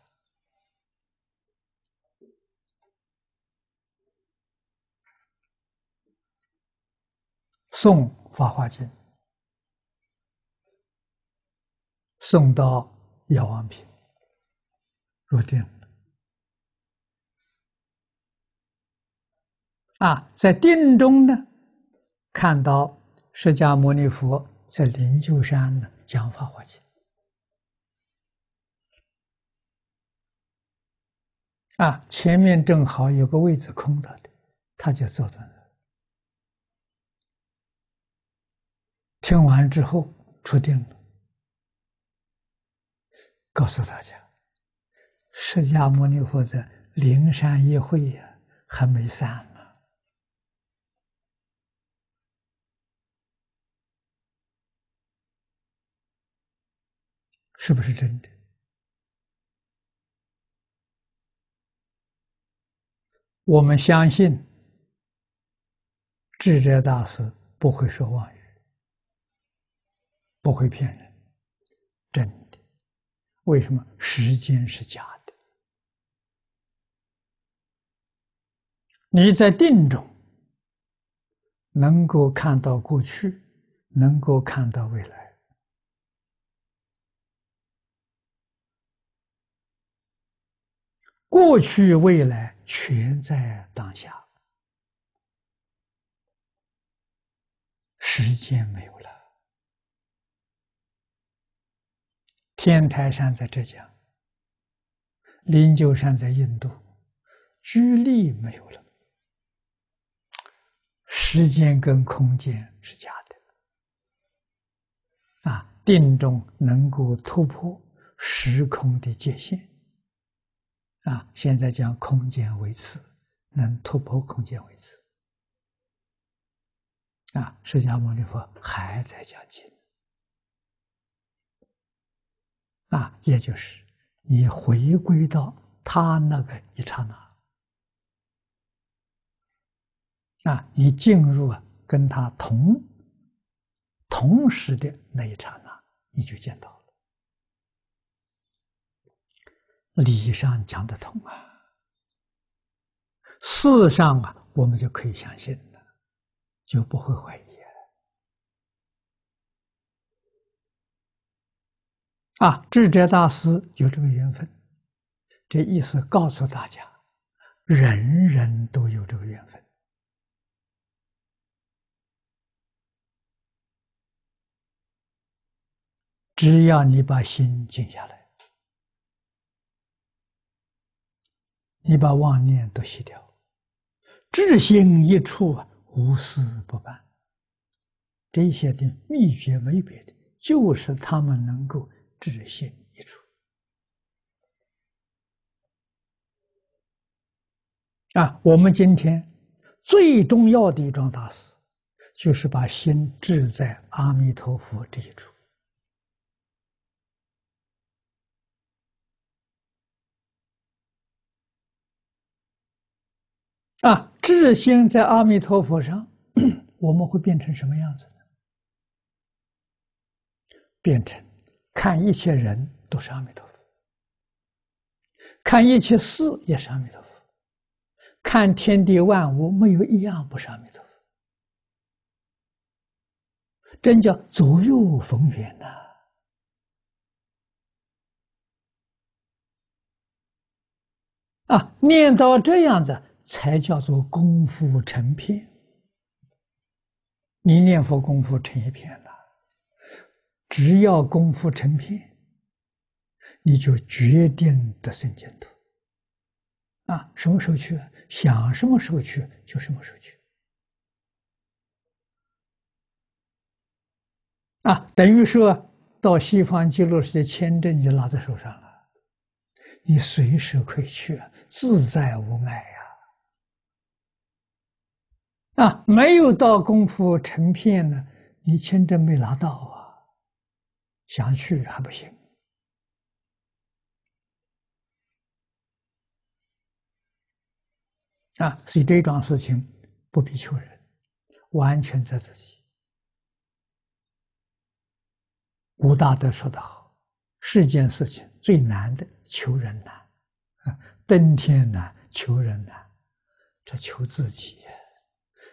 送《法华经》，送到药王品入定啊，在定中呢，看到释迦牟尼佛在灵鹫山呢讲《法华经》啊，前面正好有个位置空的，他就坐在那。 听完之后出定了，告诉大家，释迦牟尼佛在灵山一会呀、啊、还没散呢。是不是真的？我们相信智者大师不会说妄语。 不会骗人，真的。为什么时间是假的？你在定中能够看到过去，能够看到未来。过去、未来全在当下，时间没有了。天台山在浙江，灵鹫山在印度，居力没有了。时间跟空间是假的，啊，定中能够突破时空的界限，啊，现在讲空间维次，能突破空间维次。啊，释迦牟尼佛还在讲经，啊，也就是你回归到他那个一刹那，啊，你进入啊跟他同同时的那一刹那，你就见到了。理上讲得通啊，事上啊，我们就可以相信。就不会怀疑了。啊，智者大师有这个缘分，这意思告诉大家，人人都有这个缘分。只要你把心静下来，你把妄念都洗掉，至心一处啊。无事不办，这些的秘诀没别的，就是他们能够至心一处。啊，我们今天最重要的一桩大事，就是把心置在阿弥陀佛这一处。啊，智心在阿弥陀佛上，我们会变成什么样子呢？变成看一切人都是阿弥陀佛，看一切事也是阿弥陀佛，看天地万物没有一样不是阿弥陀佛，真叫左右逢源呐、啊！啊，念到这样子。才叫做功夫成片，你念佛功夫成一片了。只要功夫成片，你就决定得生净土。啊，什么时候去，想什么时候去就什么时候去。啊，等于说到西方极乐世界签证就拿在手上了，你随时可以去，自在无碍呀、啊。啊，没有到功夫成片呢，你签证没拿到啊，想去还不行。啊，所以这桩事情不必求人，完全在自己。古大德说得好，世间事情最难的求人难，啊，登天难，求人难，这求自己。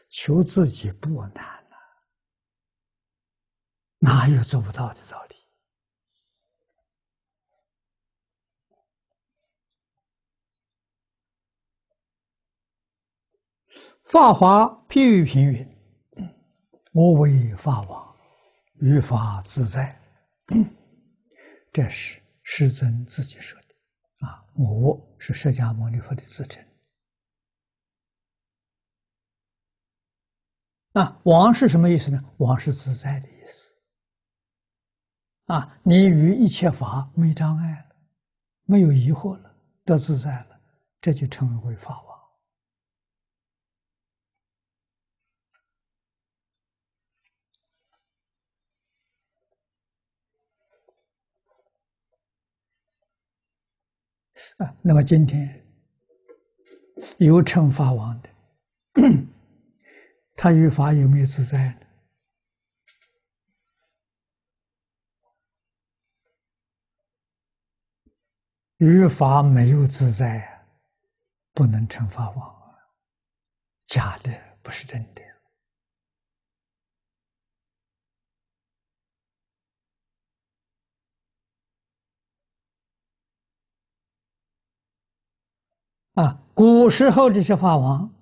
求自己不难啊，哪有做不到的道理？法华譬喻品云：“我为法王，于法自在。”这是师尊自己说的啊，我是释迦牟尼佛的自称。啊，王是什么意思呢？王是自在的意思。啊，你与一切法没障碍了，没有疑惑了，得自在了，这就称为法王。啊，那么今天有称法王的。他与法有没有自在呢？与法没有自在啊，不能成法王啊，假的不是真的。啊，古时候这些法王。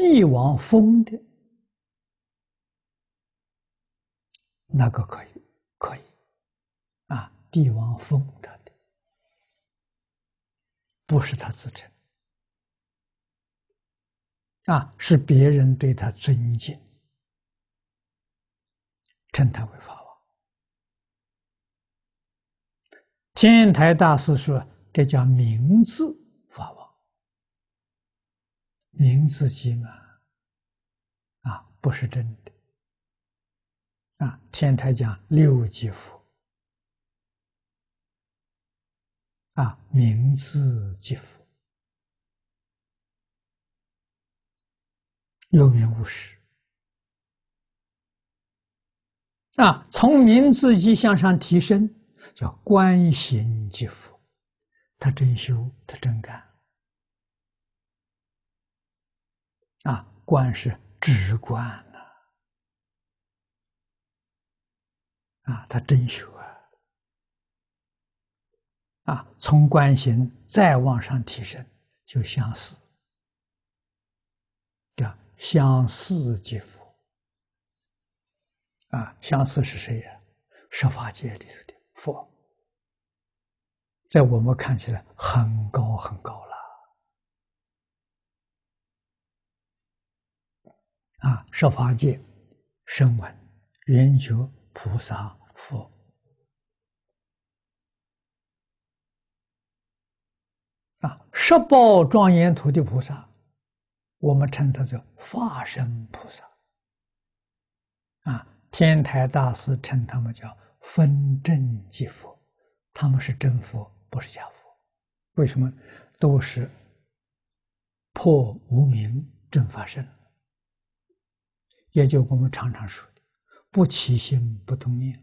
帝王封的那个可以，可以，啊，帝王封他的，不是他自称，啊，是别人对他尊敬，称他为法王。天台大师说，这叫名字法王，名字经啊，啊，不是真的。 啊，天台讲六级佛，啊，名字即佛，有名无实。啊，从名字即向上提升，叫观行即佛，他真修，他真干。啊，观是直观。 啊，他真修啊！啊，从观行再往上提升，就相似，对吧？相似即佛。啊，相似是谁呀、啊？十法界里头的佛，在我们看起来很高很高了。啊，十法界声闻、缘觉、菩萨。 佛啊，十报庄严土的菩萨，我们称他叫化身菩萨。啊，天台大师称他们叫分真即佛，他们是真佛，不是假佛。为什么？都是破无明正法身，也就我们常常说的不起心不动念。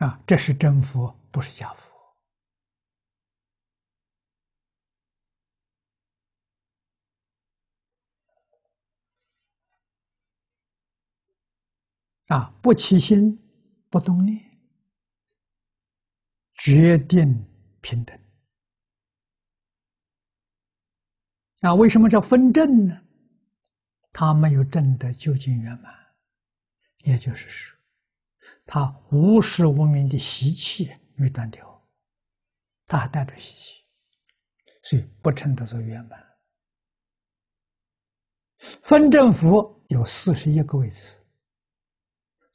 啊，这是真佛，不是假佛。啊，不起心，不动念，决定平等。啊，为什么叫分正呢？他没有证得究竟圆满，也就是说。 他无始无明的习气没断掉，他还带着习气，所以不称得做圆满。分正福有四十一个位次，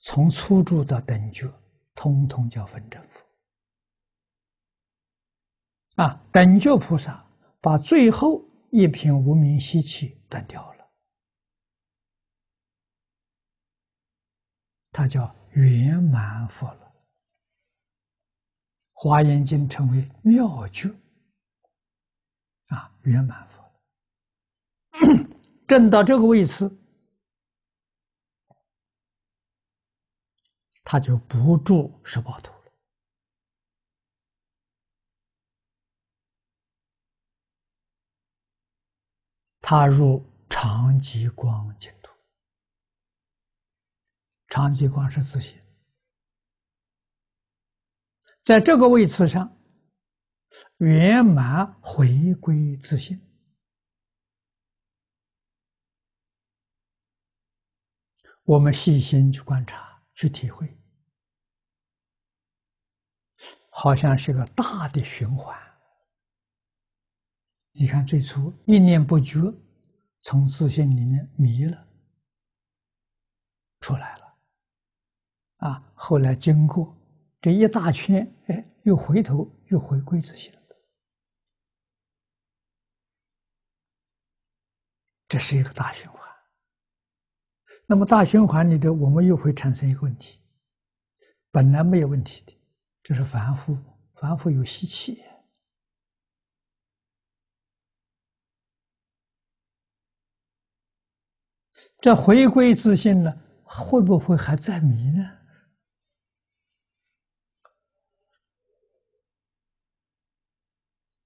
从初住到等觉，通通叫分正福。啊，等觉菩萨把最后一品无明习气断掉了，他叫。 圆满佛了，《华严经》称为妙觉啊，圆满佛了。证到这个位次，他就不住十八土了。他入常寂光净土。 常寂光是自性，在这个位次上，圆满回归自性，我们细心去观察、去体会，好像是个大的循环。你看，最初一念不觉，从自性里面迷了出来了。 啊，后来经过这一大圈，哎，又回头又回归自性了，这是一个大循环。那么大循环里头，我们又会产生一个问题：本来没有问题的，这是凡夫，凡夫有习气。这回归自性呢，会不会还在迷呢？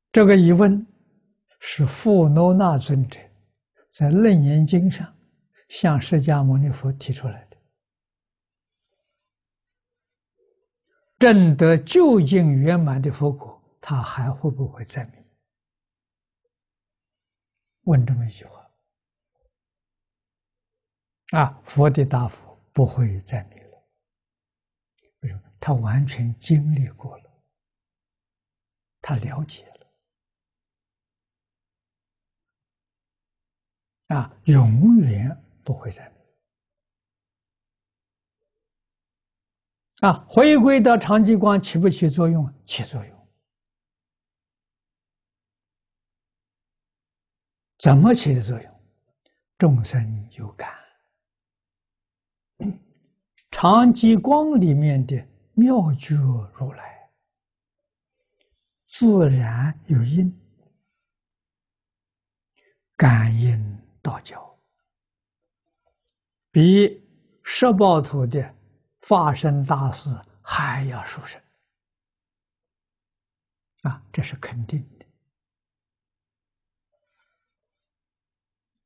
这个疑问是富楼那尊者在《楞严经》上向释迦牟尼佛提出来的。证得究竟圆满的佛果，他还会不会再迷？问这么一句话，啊，佛的大佛不会再迷了。为什么？他完全经历过了，他了解了，啊，永远不会再迷。啊，回归到常寂光起不起作用？起作用。怎么起的作用？众生有感，常寂光里面的妙觉如来，自然有因，感应道交，比十报土的法身大士还要殊胜啊，这是肯定的。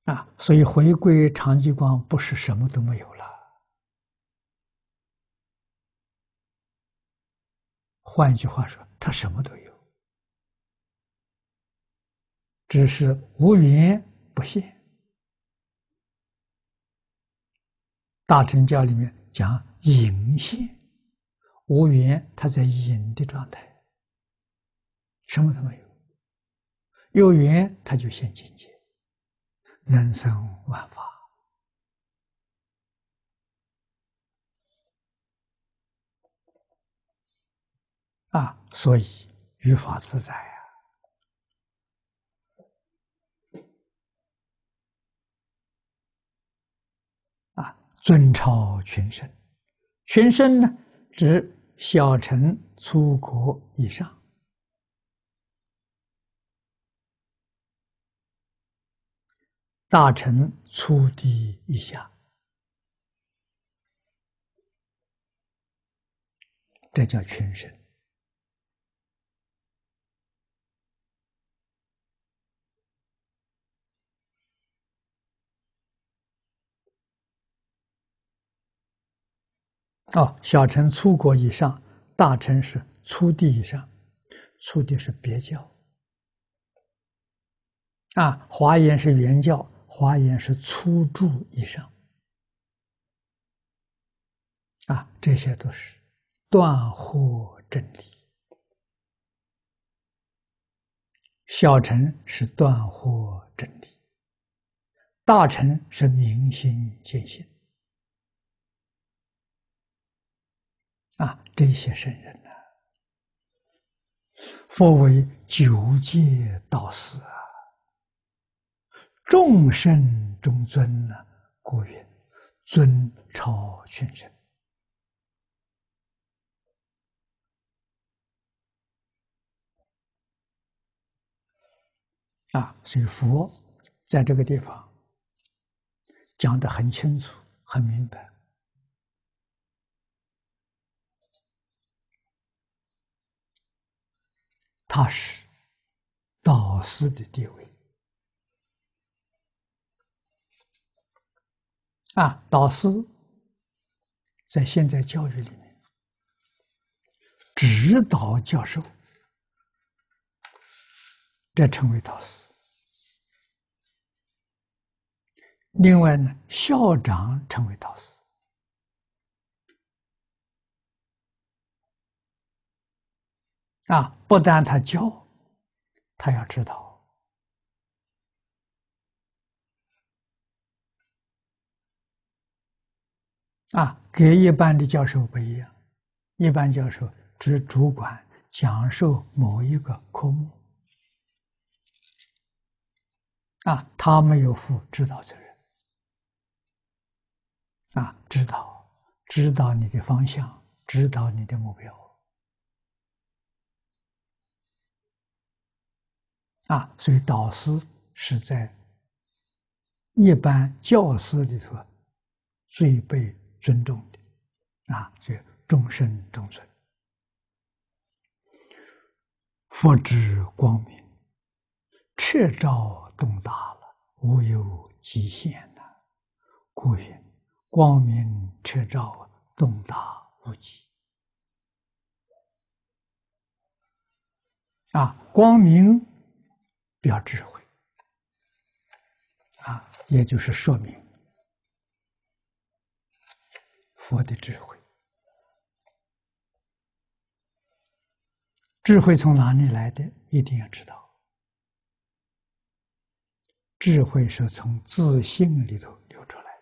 啊，所以回归常寂光不是什么都没有了，换句话说，它什么都有，只是无缘不现。大乘教里面讲隐现，无缘它在隐的状态，什么都没有；有缘它就现境界。人生万法啊，所以于法自在啊。啊，尊超群生，群生呢指小乘出国以上。大乘初地以下，这叫群生。哦，小乘初国以上，大乘是初地以上，初地是别教啊，华严是原教。华严是初住以上，啊，这些都是断惑真理。小乘是断惑真理，大乘是明心见性。啊，这些圣人呢、啊，佛为九界导师啊。众生中尊呢、啊，故曰尊超群生。啊，所以佛在这个地方讲得很清楚、很明白。他是导师的地位。啊，导师在现在教育里面指导教授，这称为导师。另外呢，校长称为导师。啊，不但他教，他要指导。啊，跟一般的教授不一样，一般教授只主管讲授某一个科目，啊，他没有负指导责任，啊，指导，指导你的方向，指导你的目标，啊，所以导师是在一般教师里头最被尊重的啊，就众生众尊，佛之光明，彻照洞达了，无有极限呐、啊。故曰：光明彻照，洞达无极。啊，光明表智慧啊，也就是说明佛的智慧。智慧从哪里来的？一定要知道。智慧是从自信里头流出来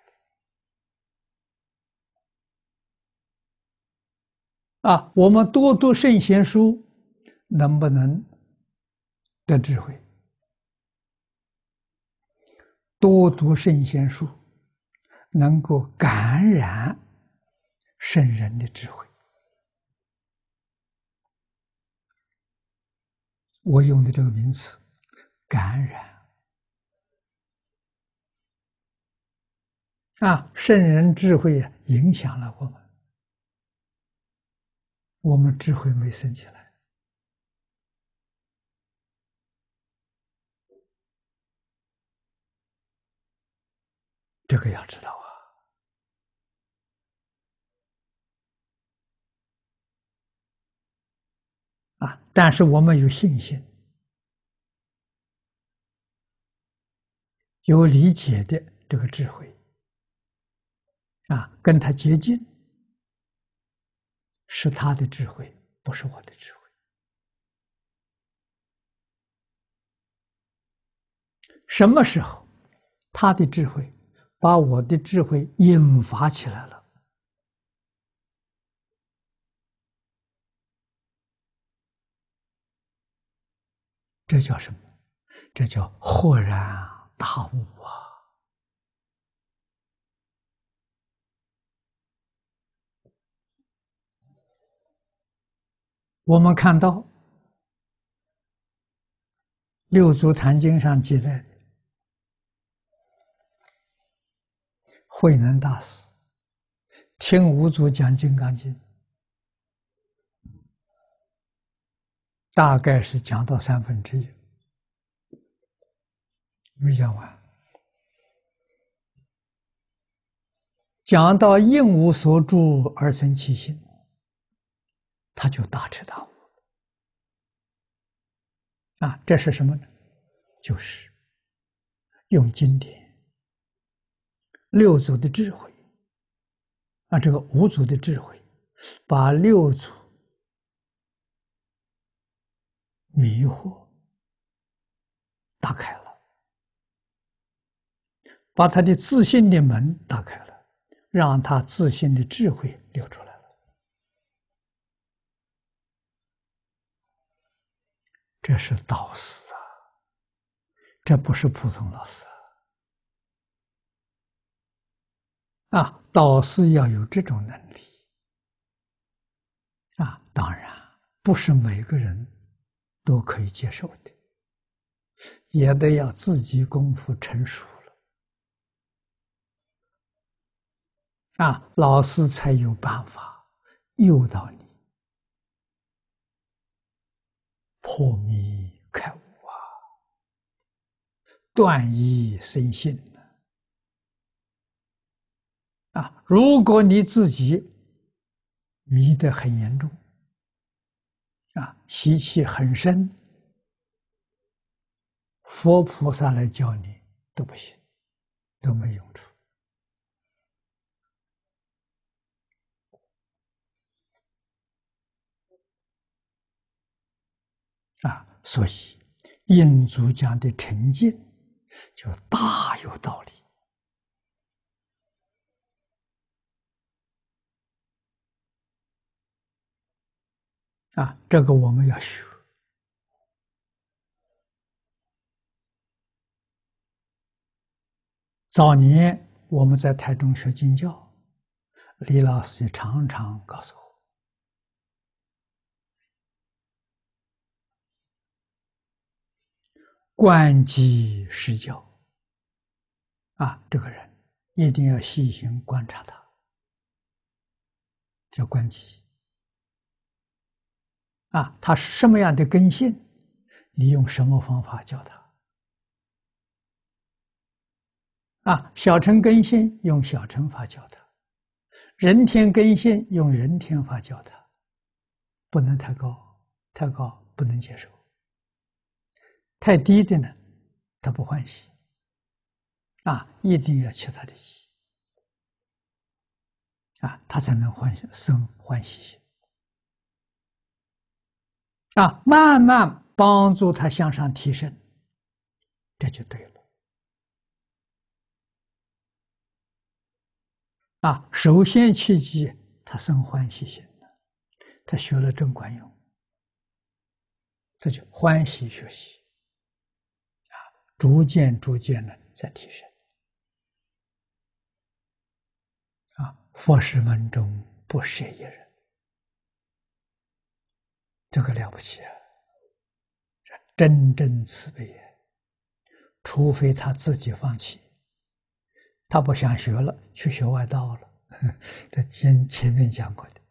的。啊，我们多读圣贤书，能不能得智慧？ 多读圣贤书，能够感染圣人的智慧。我用的这个名词“感染”啊，圣人智慧影响了我们，我们智慧没升起来。 这个要知道啊！啊，但是我们有信心，有理解的这个智慧，啊，跟他接近，是他的智慧，不是我的智慧。什么时候，他的智慧 把我的智慧引发起来了，这叫什么？这叫豁然大悟啊！我们看到《六祖坛经》上记载， 慧能大师听五祖讲《金刚经》，大概是讲到三分之一，没讲完。讲到应无所住而生其心，他就大彻大悟。啊，这是什么呢？就是用经典。 六祖的智慧，啊，这个五祖的智慧，把六祖迷惑打开了，把他的自信的门打开了，让他自信的智慧流出来了。这是导师啊，这不是普通老师啊。 啊，导师要有这种能力啊！当然，不是每个人都可以接受的，也得要自己功夫成熟了啊，老师才有办法诱导你破迷开悟啊，断疑生信。 啊！如果你自己迷得很严重，啊，习气很深，佛菩萨来教你都不行，都没用处。啊，所以印祖讲的沉静就大有道理。 啊，这个我们要学早年我们在台中学经教，李老师也常常告诉我：“贯己施教。”啊，这个人一定要细心观察他，叫观己。 啊，他是什么样的根性？你用什么方法教他？啊，小乘根性用小乘法教他，人天根性用人天法教他，不能太高，太高不能接受；太低的呢，他不欢喜。啊，一定要切他的意。啊，他才能欢生欢喜心啊，慢慢帮助他向上提升，这就对了。 啊，首先契机，他生欢喜心了，他学了正管用，他就欢喜学习，啊，逐渐逐渐的在提升，啊，佛事门中不舍一人，这个了不起啊，真正慈悲啊，除非他自己放弃。 他不想学了，去学外道了。这前前面讲过的，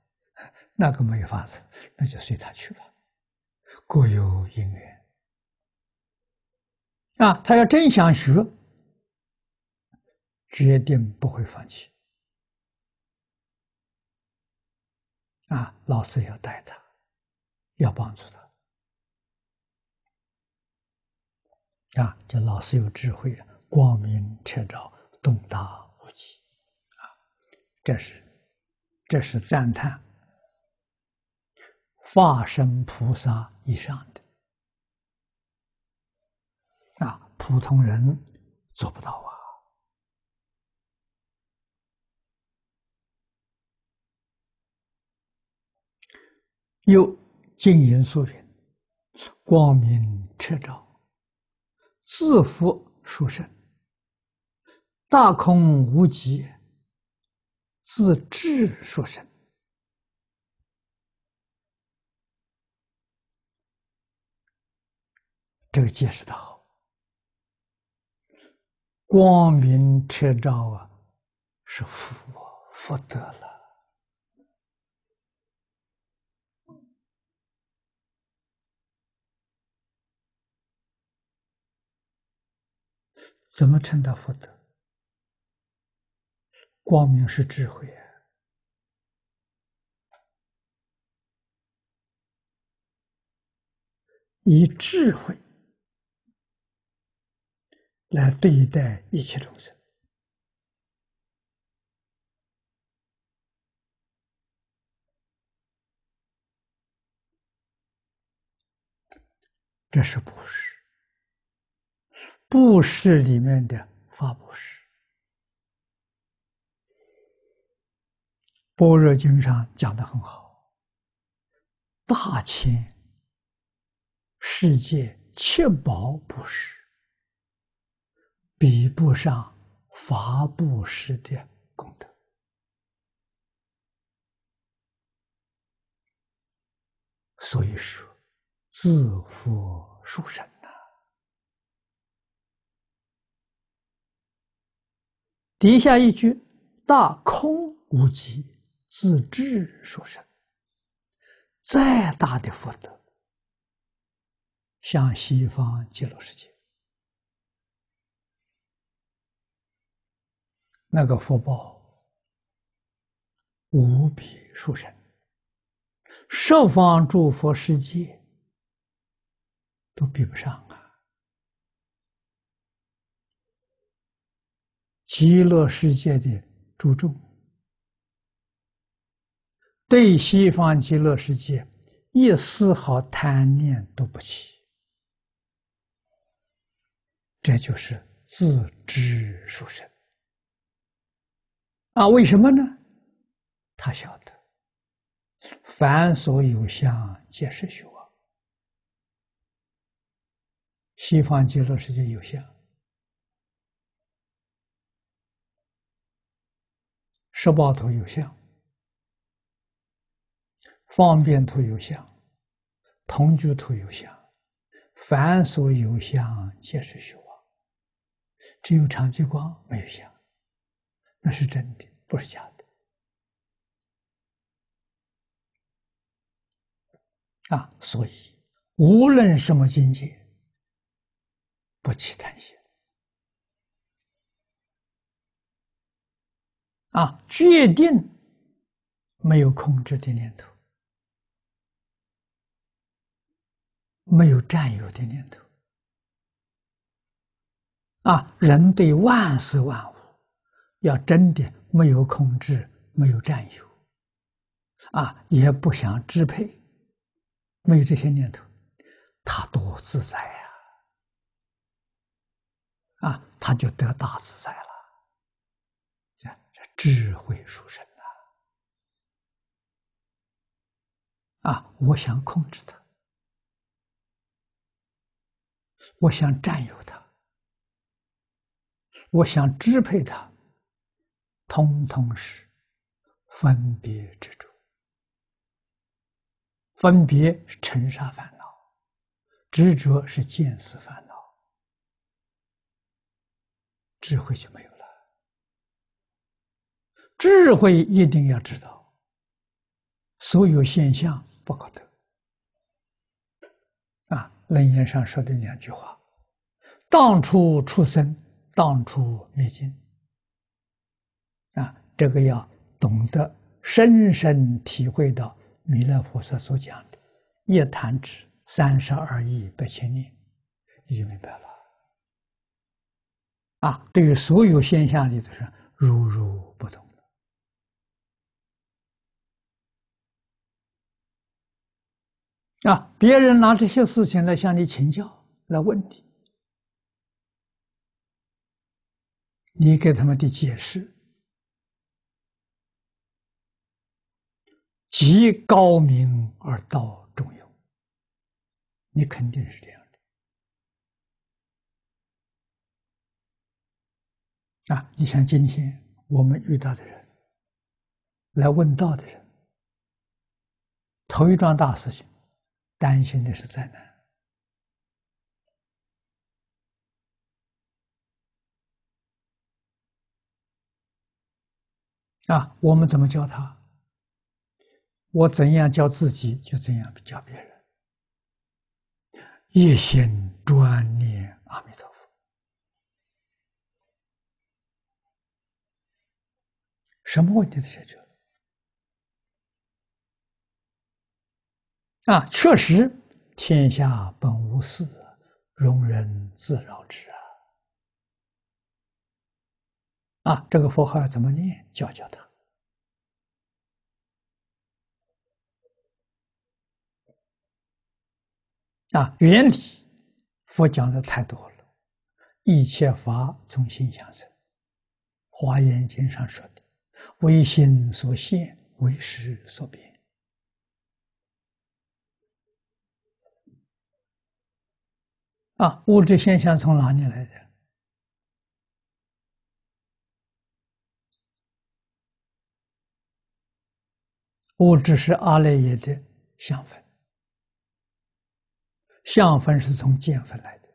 那个没法子，那就随他去吧，各有因缘。啊，他要真想学，决定不会放弃。啊，老师要带他，要帮助他。啊，这老师有智慧啊，光明彻照。 洞达无极，啊，这是，这是赞叹化身菩萨以上的，啊，普通人做不到啊，又净言素品，光明彻照，自福殊胜。 大空无极，自智殊胜。这个解释的好。光明彻照啊，是福福德了。怎么称道福德？ 光明是智慧啊，以智慧来对待一切众生这是布施。布施里面的法布施。 般若经上讲得很好，大千世界七宝布施，比不上法布施的功德。所以说，自福殊胜呐。底下一句：大空无极。 自智殊胜，再大的福德，向西方极乐世界，那个福报无比殊胜，十方诸佛世界都比不上啊！极乐世界的诸众。 对西方极乐世界一丝毫贪念都不起，这就是自知殊胜啊！为什么呢？他晓得，凡所有相，皆是虚妄。西方极乐世界有相，十八图有相。 方便图有相，同居图有相，凡所有相，皆是虚妄。只有常寂光没有相，那是真的，不是假的。啊，所以无论什么境界，不起贪心。啊，决定没有控制的念头。 没有占有的念头啊！人对万事万物，要真的没有控制、没有占有，啊，也不想支配，没有这些念头，他多自在呀！啊，他就得大自在了。这这智慧殊胜啊！啊，我想控制他，我想占有他，我想支配他，通通是分别执着。分别是尘沙烦恼，执着是见思烦恼，智慧就没有了。智慧一定要知道，所有现象不可得。啊，楞严上说的两句话：当初出生，当初灭尽。啊，这个要懂得深深体会到弥勒菩萨所讲的“一弹指三十二亿八千年”，你就明白了。啊，对于所有现象里头是如如不动的。啊，别人拿这些事情来向你请教，来问你，你给他们的解释极高明而道中有，你肯定是这样的啊！你像今天我们遇到的人，来问道的人，头一桩大事情，担心的是灾难。啊，我们怎么教他？我怎样教自己，就怎样教别人。一心专念阿弥陀佛，什么问题都解决了。啊，确实，天下本无事，庸人自扰之啊！啊，这个佛号怎么念？教教他。啊，原理佛讲的太多了，一切法从心想生，《华严经》上说的“唯心所现，唯识所变”。啊，物质现象从哪里来的？物质是阿赖耶的相分。相分是从见分来的，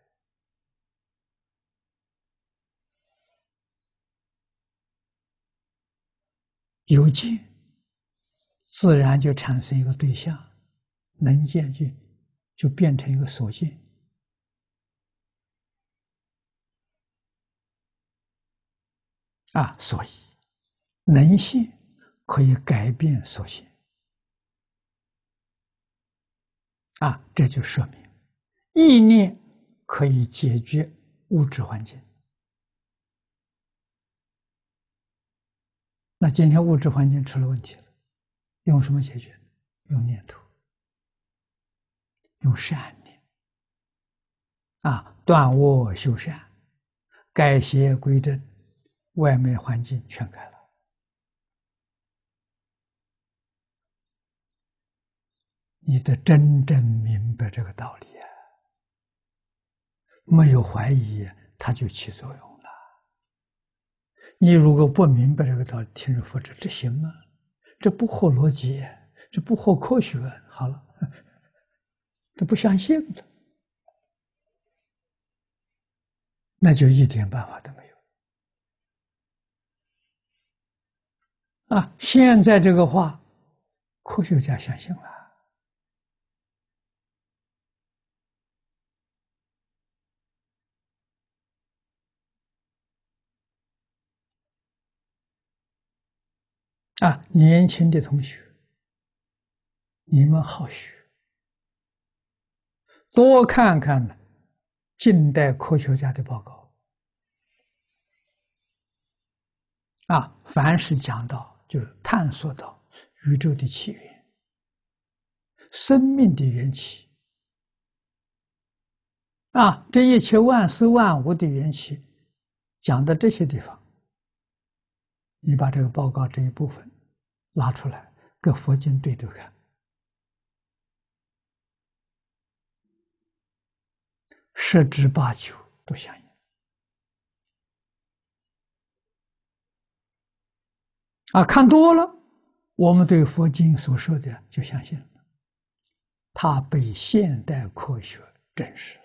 有见，自然就产生一个对象，能见就就变成一个所见，啊，所以能现可以改变所现，啊，这就说明。意念可以解决物质环境。那今天物质环境出了问题了，用什么解决？用念头，用善念。啊，断恶修善，改邪归正，外面环境全改了。你得真正明白这个道理。没有怀疑，它就起作用了。你如果不明白这个道理，听着佛说这行吗？这不合逻辑，这不合科学。好了，都不相信了，那就一点办法都没有。啊，现在这个话，科学家相信了。啊，年轻的同学，你们好学，多看看近代科学家的报告。啊，凡是讲到就是探索到宇宙的起源、生命的缘起啊，这一切万事万物的缘起，讲到这些地方，你把这个报告这一部分拉出来，跟佛经对对看，十之八九都相应。 啊，看多了，我们对佛经所说的就相信了，它被现代科学证实了。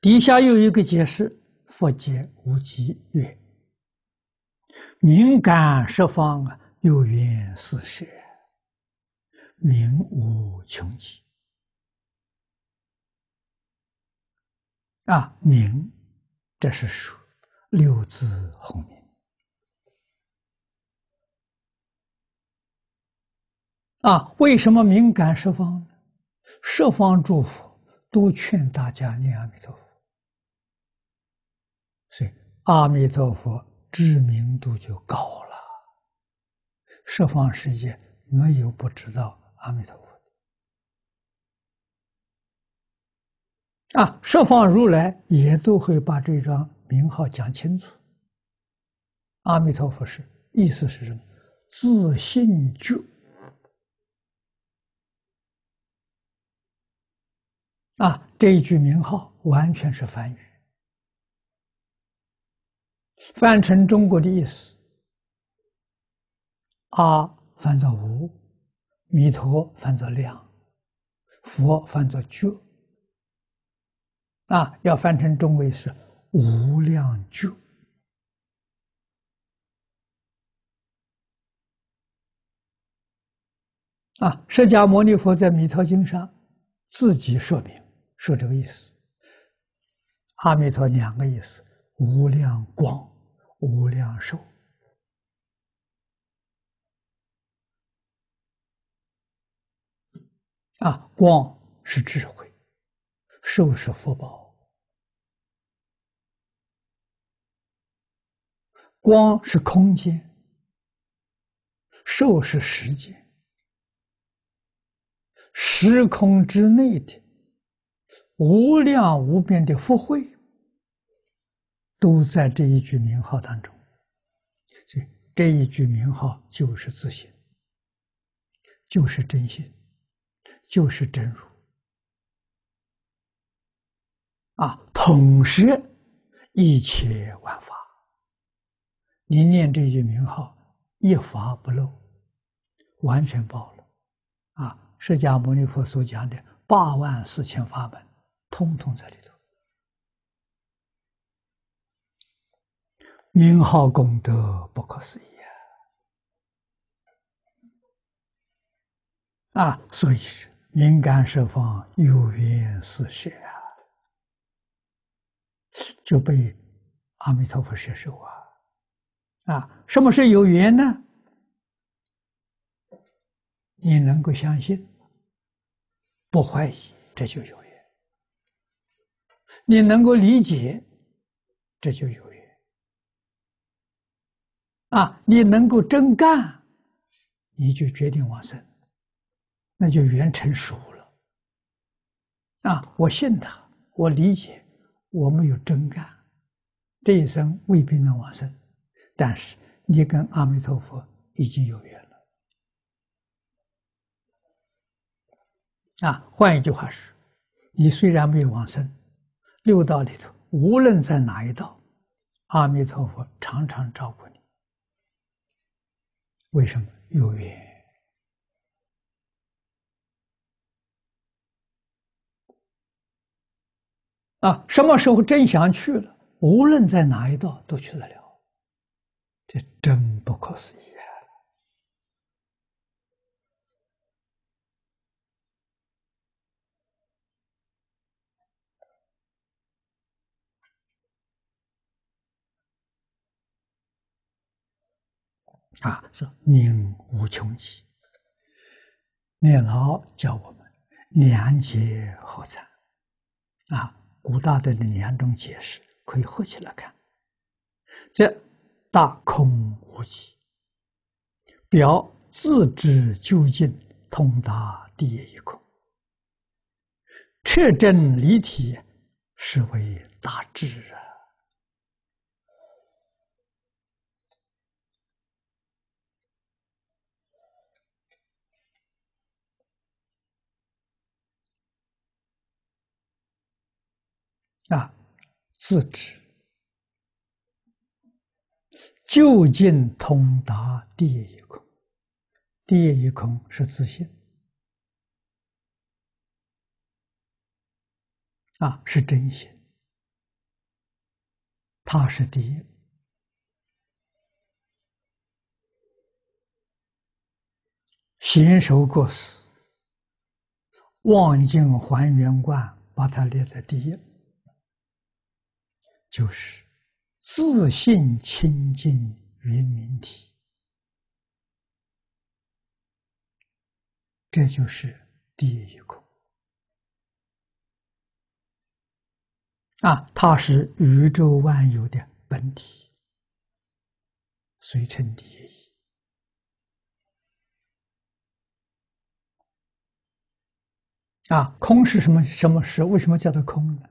底下又有一个解释：佛解无极曰，明感十方啊，有缘四摄，明无穷极。 啊，明，这是属六字洪名。啊，为什么明感十方呢？十方诸佛都劝大家念阿弥陀佛，所以阿弥陀佛知名度就高了。十方世界没有不知道阿弥陀佛。 啊，十方如来也都会把这张名号讲清楚。阿弥陀佛是意思是什么？自信觉，啊，这一句名号完全是梵语，翻成中国的意思：阿翻作无，弥陀翻作量，佛翻作觉。 啊，要翻成中文是无量觉。啊，释迦牟尼佛在《弥陀经》上自己说明，说这个意思。阿弥陀两个意思：无量光，无量寿。啊，光是智慧。 寿是福报，光是空间，寿是时间，时空之内的无量无边的福慧，都在这一句名号当中。所以这一句名号就是自信，就是真心，就是真如。 啊，统摄一切万法。你念这句名号，一法不漏，完全报了。啊，释迦牟尼佛所讲的八万四千法门，通通在里头。名号功德不可思议啊！啊，所以是明感十方有缘四摄啊。 就被阿弥陀佛摄受啊！啊，什么是有缘呢？你能够相信，不怀疑，这就有缘；你能够理解，这就有缘；啊，你能够真干，你就决定往生，那就缘成熟了。啊，我信他，我理解。 我们有真干，这一生未必能往生，但是你跟阿弥陀佛已经有缘了。啊，换一句话是，你虽然没有往生，六道里头无论在哪一道，阿弥陀佛常常照顾你。为什么有缘？啊，什么时候真想去了，无论在哪一道都去得了，这真不可思议啊！啊，是名无穷极。念老教我们：两劫合参，啊。古大德的两种解释可以合起来看，这大空无极，表自知究竟，通达第一空，彻证离体，是为大智啊！啊，自知究竟通达第一空，第一空是自信啊，是真心，它是第一贤首过死，望境还原观把它列在第一。就是自信清净圆明体，这就是第一空啊，它是宇宙万有的本体，所以称第一义啊。空是什么？什么是？为什么叫它空呢？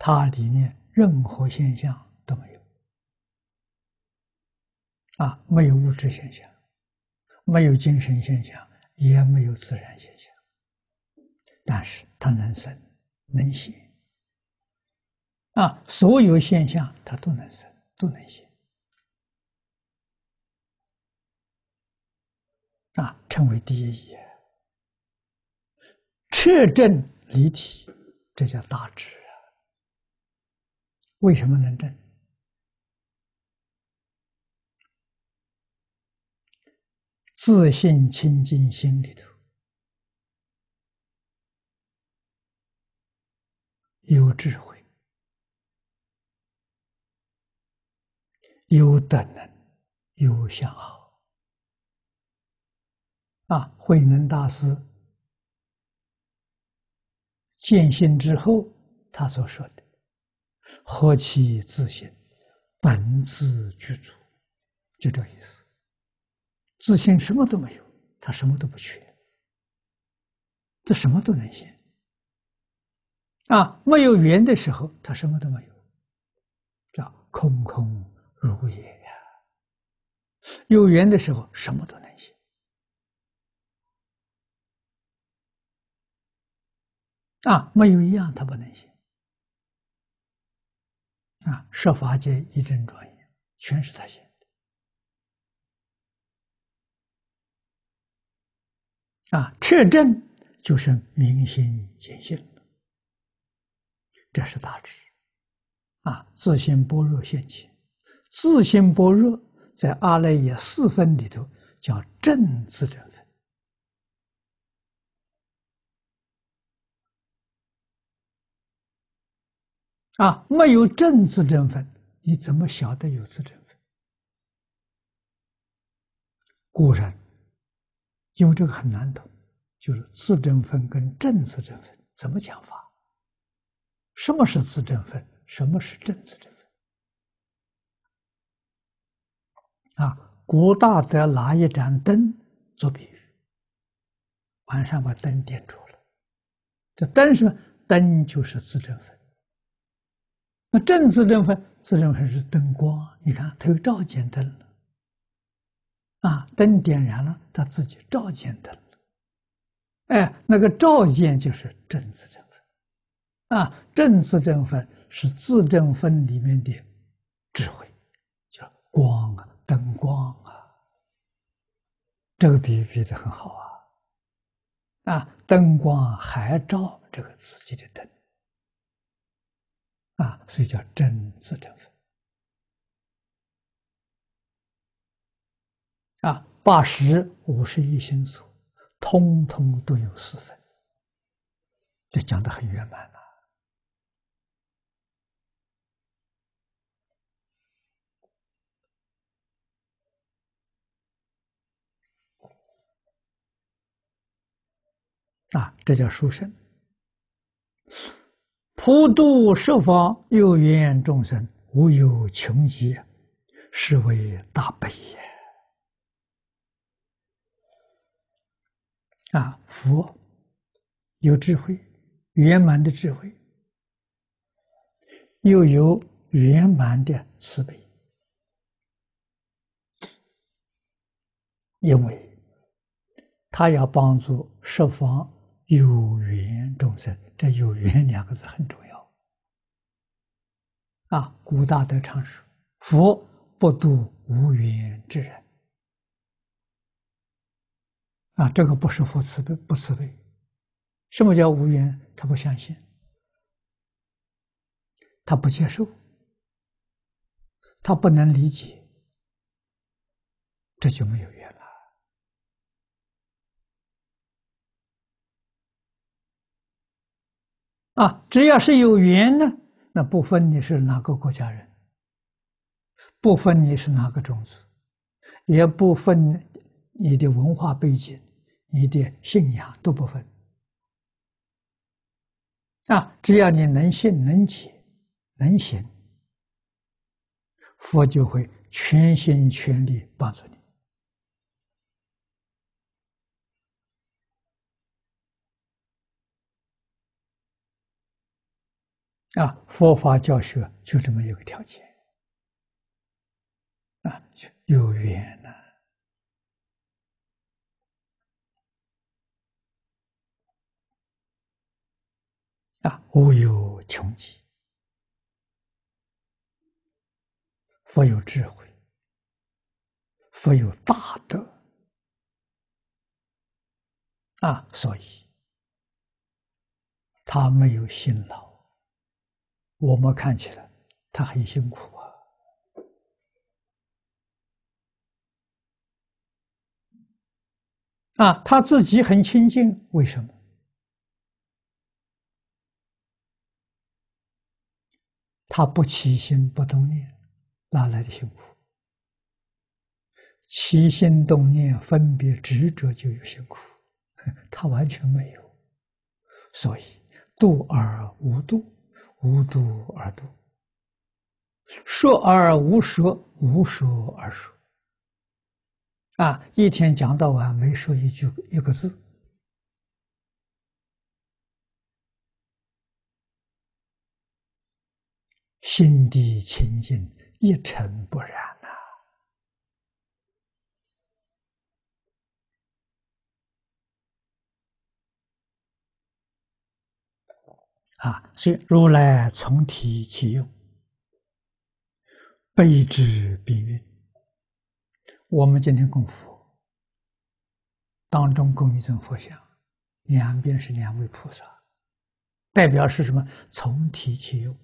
它里面任何现象都没有啊，没有物质现象，没有精神现象，也没有自然现象，但是它能生能显啊，所有现象它都能生都能显啊，称为第一义，彻证离体，这叫大智。为什么能证？自信清净心里头有智慧，有德能，有相好啊！慧能大师见性之后，他所说的何其自信，本自具足，就这意思。自信什么都没有，他什么都不缺，这什么都能行啊！没有缘的时候，他什么都没有，叫空空如也呀。有缘的时候，什么都能行啊！没有一样他不能行。啊，设法界一真庄严，全是他显的。啊，彻证就是明心见性了，这是大智。啊，自性般若现前，自性般若在阿赖耶四分里头叫正自证分。啊，没有正自证分，你怎么晓得有自证分？古人因为这个很难懂，就是自证分跟正自证分怎么讲法？什么是自证分？什么是正自证分？啊，古大德拿一盏灯做比喻，晚上把灯点着了，这灯是灯就是自证分。那正自证分，自证分是灯光，你看它又照见灯了，啊，灯点燃了，它自己照见灯了，哎，那个照见就是正自证分，啊，正自证分是自证分里面的智慧，叫光啊，灯光啊，这个比喻比得很好啊，啊，灯光还照这个自己的灯。啊，所以叫真自证分。啊，八十五十一心所，通通都有四分，这讲得很圆满了。啊，这叫殊胜。普度十方有缘众生，无有穷极，是为大悲也。啊，佛有智慧，圆满的智慧，又有圆满的慈悲，因为他要帮助十方有缘众生。这有缘两个字很重要啊！古大德常说，佛不度无缘之人啊，这个不是佛慈悲，不慈悲。什么叫无缘？他不相信，他不接受，他不能理解，这就没有缘了。啊，只要是有缘呢，那不分你是哪个国家人，不分你是哪个种族，也不分你的文化背景、你的信仰都不分。啊，只要你能信、能解、能行，佛就会全心全力帮助你。啊，佛法教学就这么一个条件啊，就有缘呐、啊，啊，无有穷极。佛有智慧，佛有大德啊，所以他没有辛劳。我们看起来他很辛苦啊，啊，他自己很清净，为什么？他不起心不动念，哪来的辛苦？起心动念、分别执着就有辛苦，他完全没有，所以度而无度。无度而度，说而无说，无说而说。啊，一天讲到晚，没说一句一个字。心地清净，一尘不染呐、啊，所以如来从体其用，悲之必运。我们今天供佛，当中供一尊佛像，两边是两位菩萨，代表是什么？从体其用，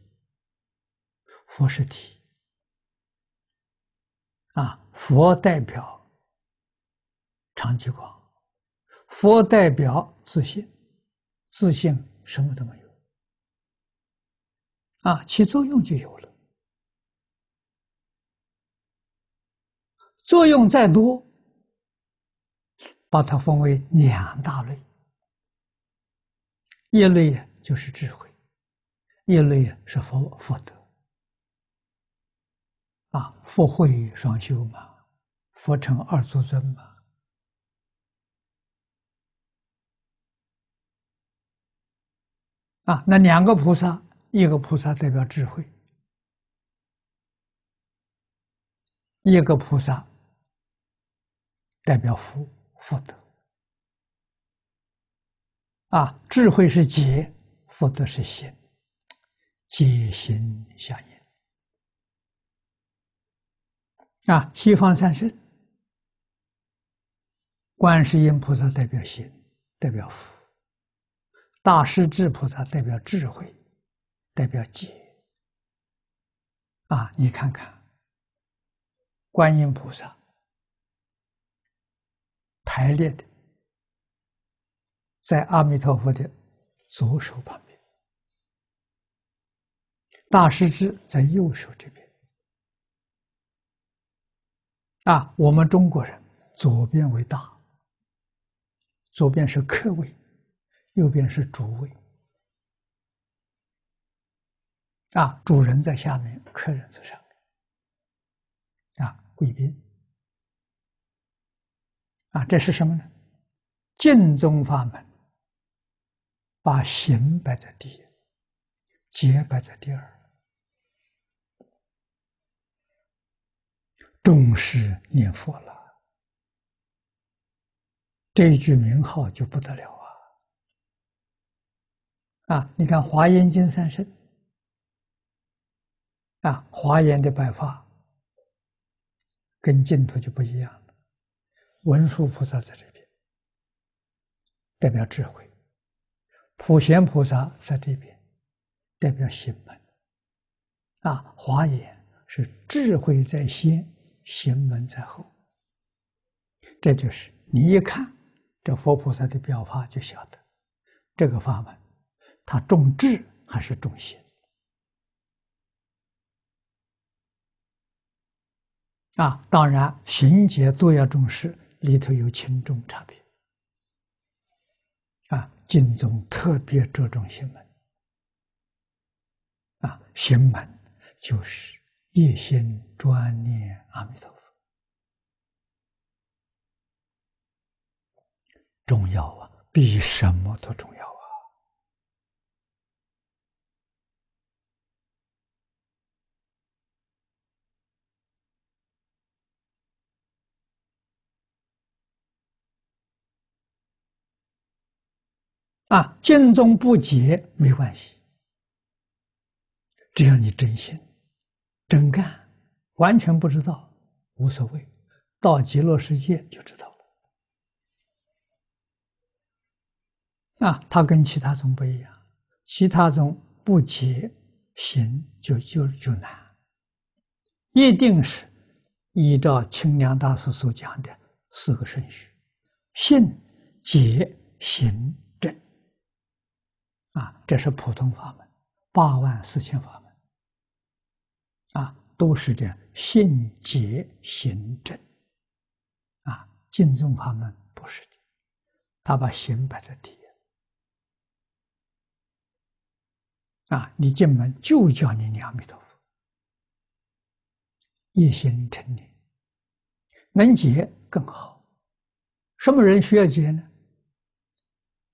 佛是体啊，佛代表常寂光，佛代表自性，自性什么都没有。啊，起作用就有了。作用再多，把它分为两大类，一类就是智慧，一类是佛佛德。啊，佛慧双修嘛，佛成二足尊嘛。啊，那两个菩萨。一个菩萨代表智慧，一个菩萨代表福福德。啊，智慧是解，福德是行，解行相应。啊，西方三圣，观世音菩萨代表行，代表福；大势至菩萨代表智慧。代表解啊！你看看，观音菩萨排列的在阿弥陀佛的左手旁边，大势至在右手这边。啊，我们中国人左边为大，左边是客位，右边是主位。啊，主人在下面，客人在上面，啊，贵宾，啊，这是什么呢？净宗法门把行摆在第一，节摆在第二，重视念佛了。这一句名号就不得了啊！啊，你看《华严经》三圣，啊，华严的摆法跟净土就不一样了。文殊菩萨在这边，代表智慧；普贤菩萨在这边，代表行门。啊，华严是智慧在先，行门在后。这就是你一看。这佛菩萨的表法就晓得，这个法门，它重智还是重心啊？当然，行解都要重视，里头有轻重差别啊。净宗特别着重行门啊，行门就是一心专念阿弥陀佛。重要啊，比什么都重要啊！啊，净宗不解没关系，只要你真心、真干，完全不知道无所谓，到极乐世界就知道。啊，它跟其他宗不一样，其他宗不解行就就就难，一定是依照清凉大师所讲的四个顺序：信、解、行、证。啊，这是普通法门，八万四千法门，啊，都是这样信、解、行、证。啊，净宗法门不是的，他把行摆在第一。啊！你进门就叫你念阿弥陀佛，一心诚念，能解更好。什么人需要解呢？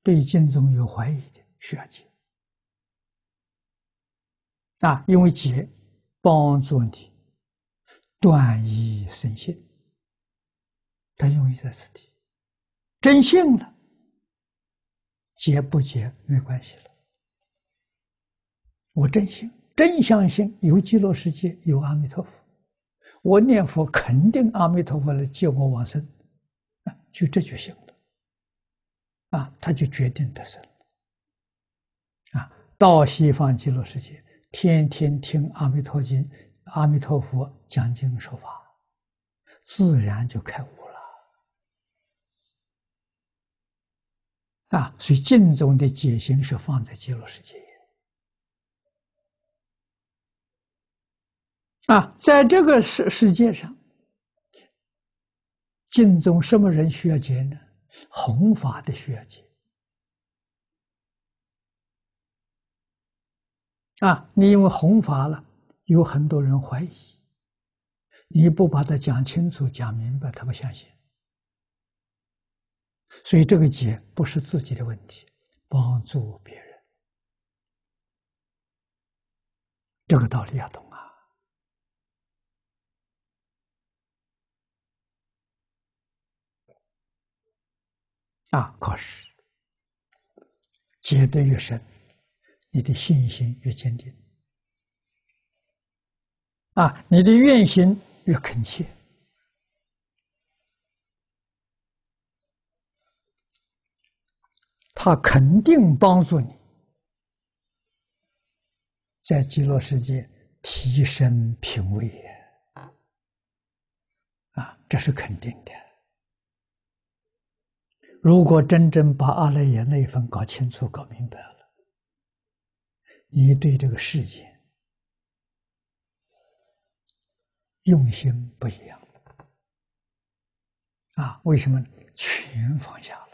对净宗有怀疑的需要解啊，因为解帮助你断疑生信，它用意在此地。真信了，解不解没关系了。我真信，真相信有极乐世界，有阿弥陀佛。我念佛，肯定阿弥陀佛来接我往生，啊，就这就行了，啊，他就决定得生了，啊，到西方极乐世界，天天听阿弥陀经，阿弥陀佛讲经说法，自然就开悟了，啊，所以净宗的解行是放在极乐世界。啊，在这个世世界上，净宗什么人需要解呢？弘法的需要解。啊，你因为弘法了，有很多人怀疑，你不把它讲清楚、讲明白，他不相信。所以这个解不是自己的问题，帮助别人，这个道理要懂。啊，可是解得越深，你的信心越坚定，啊，你的愿心越恳切，他肯定帮助你在极乐世界提升品位，啊，这是肯定的。如果真正把阿赖耶那一份搞清楚、搞明白了，你对这个世界用心不一样啊？为什么？全放下了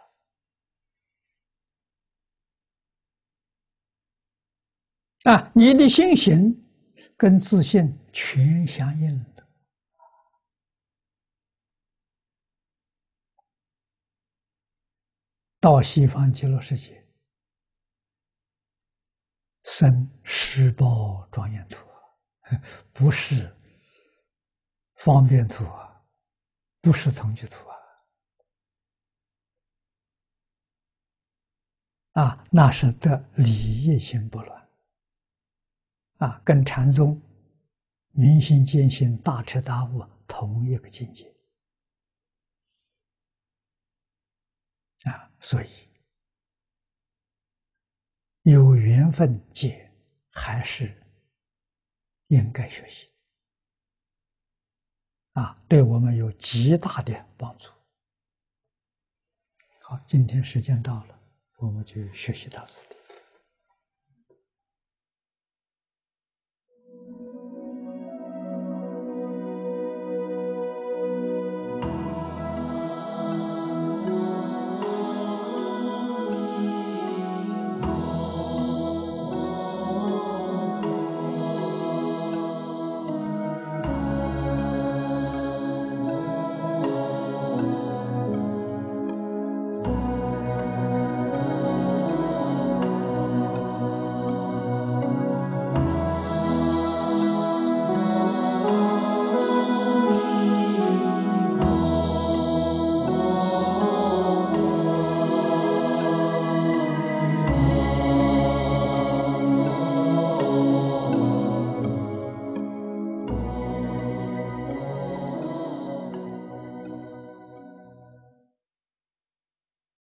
啊，你的心行跟自信全相应的。 到西方极乐世界，生十宝庄严土，不是方便土啊，不是同居土啊，啊，那是得理业心不乱，啊，跟禅宗明心见性、大彻大悟同一个境界。 啊，所以有缘分结，还是应该学习。啊，对我们有极大的帮助。好，今天时间到了，我们就学习到此地。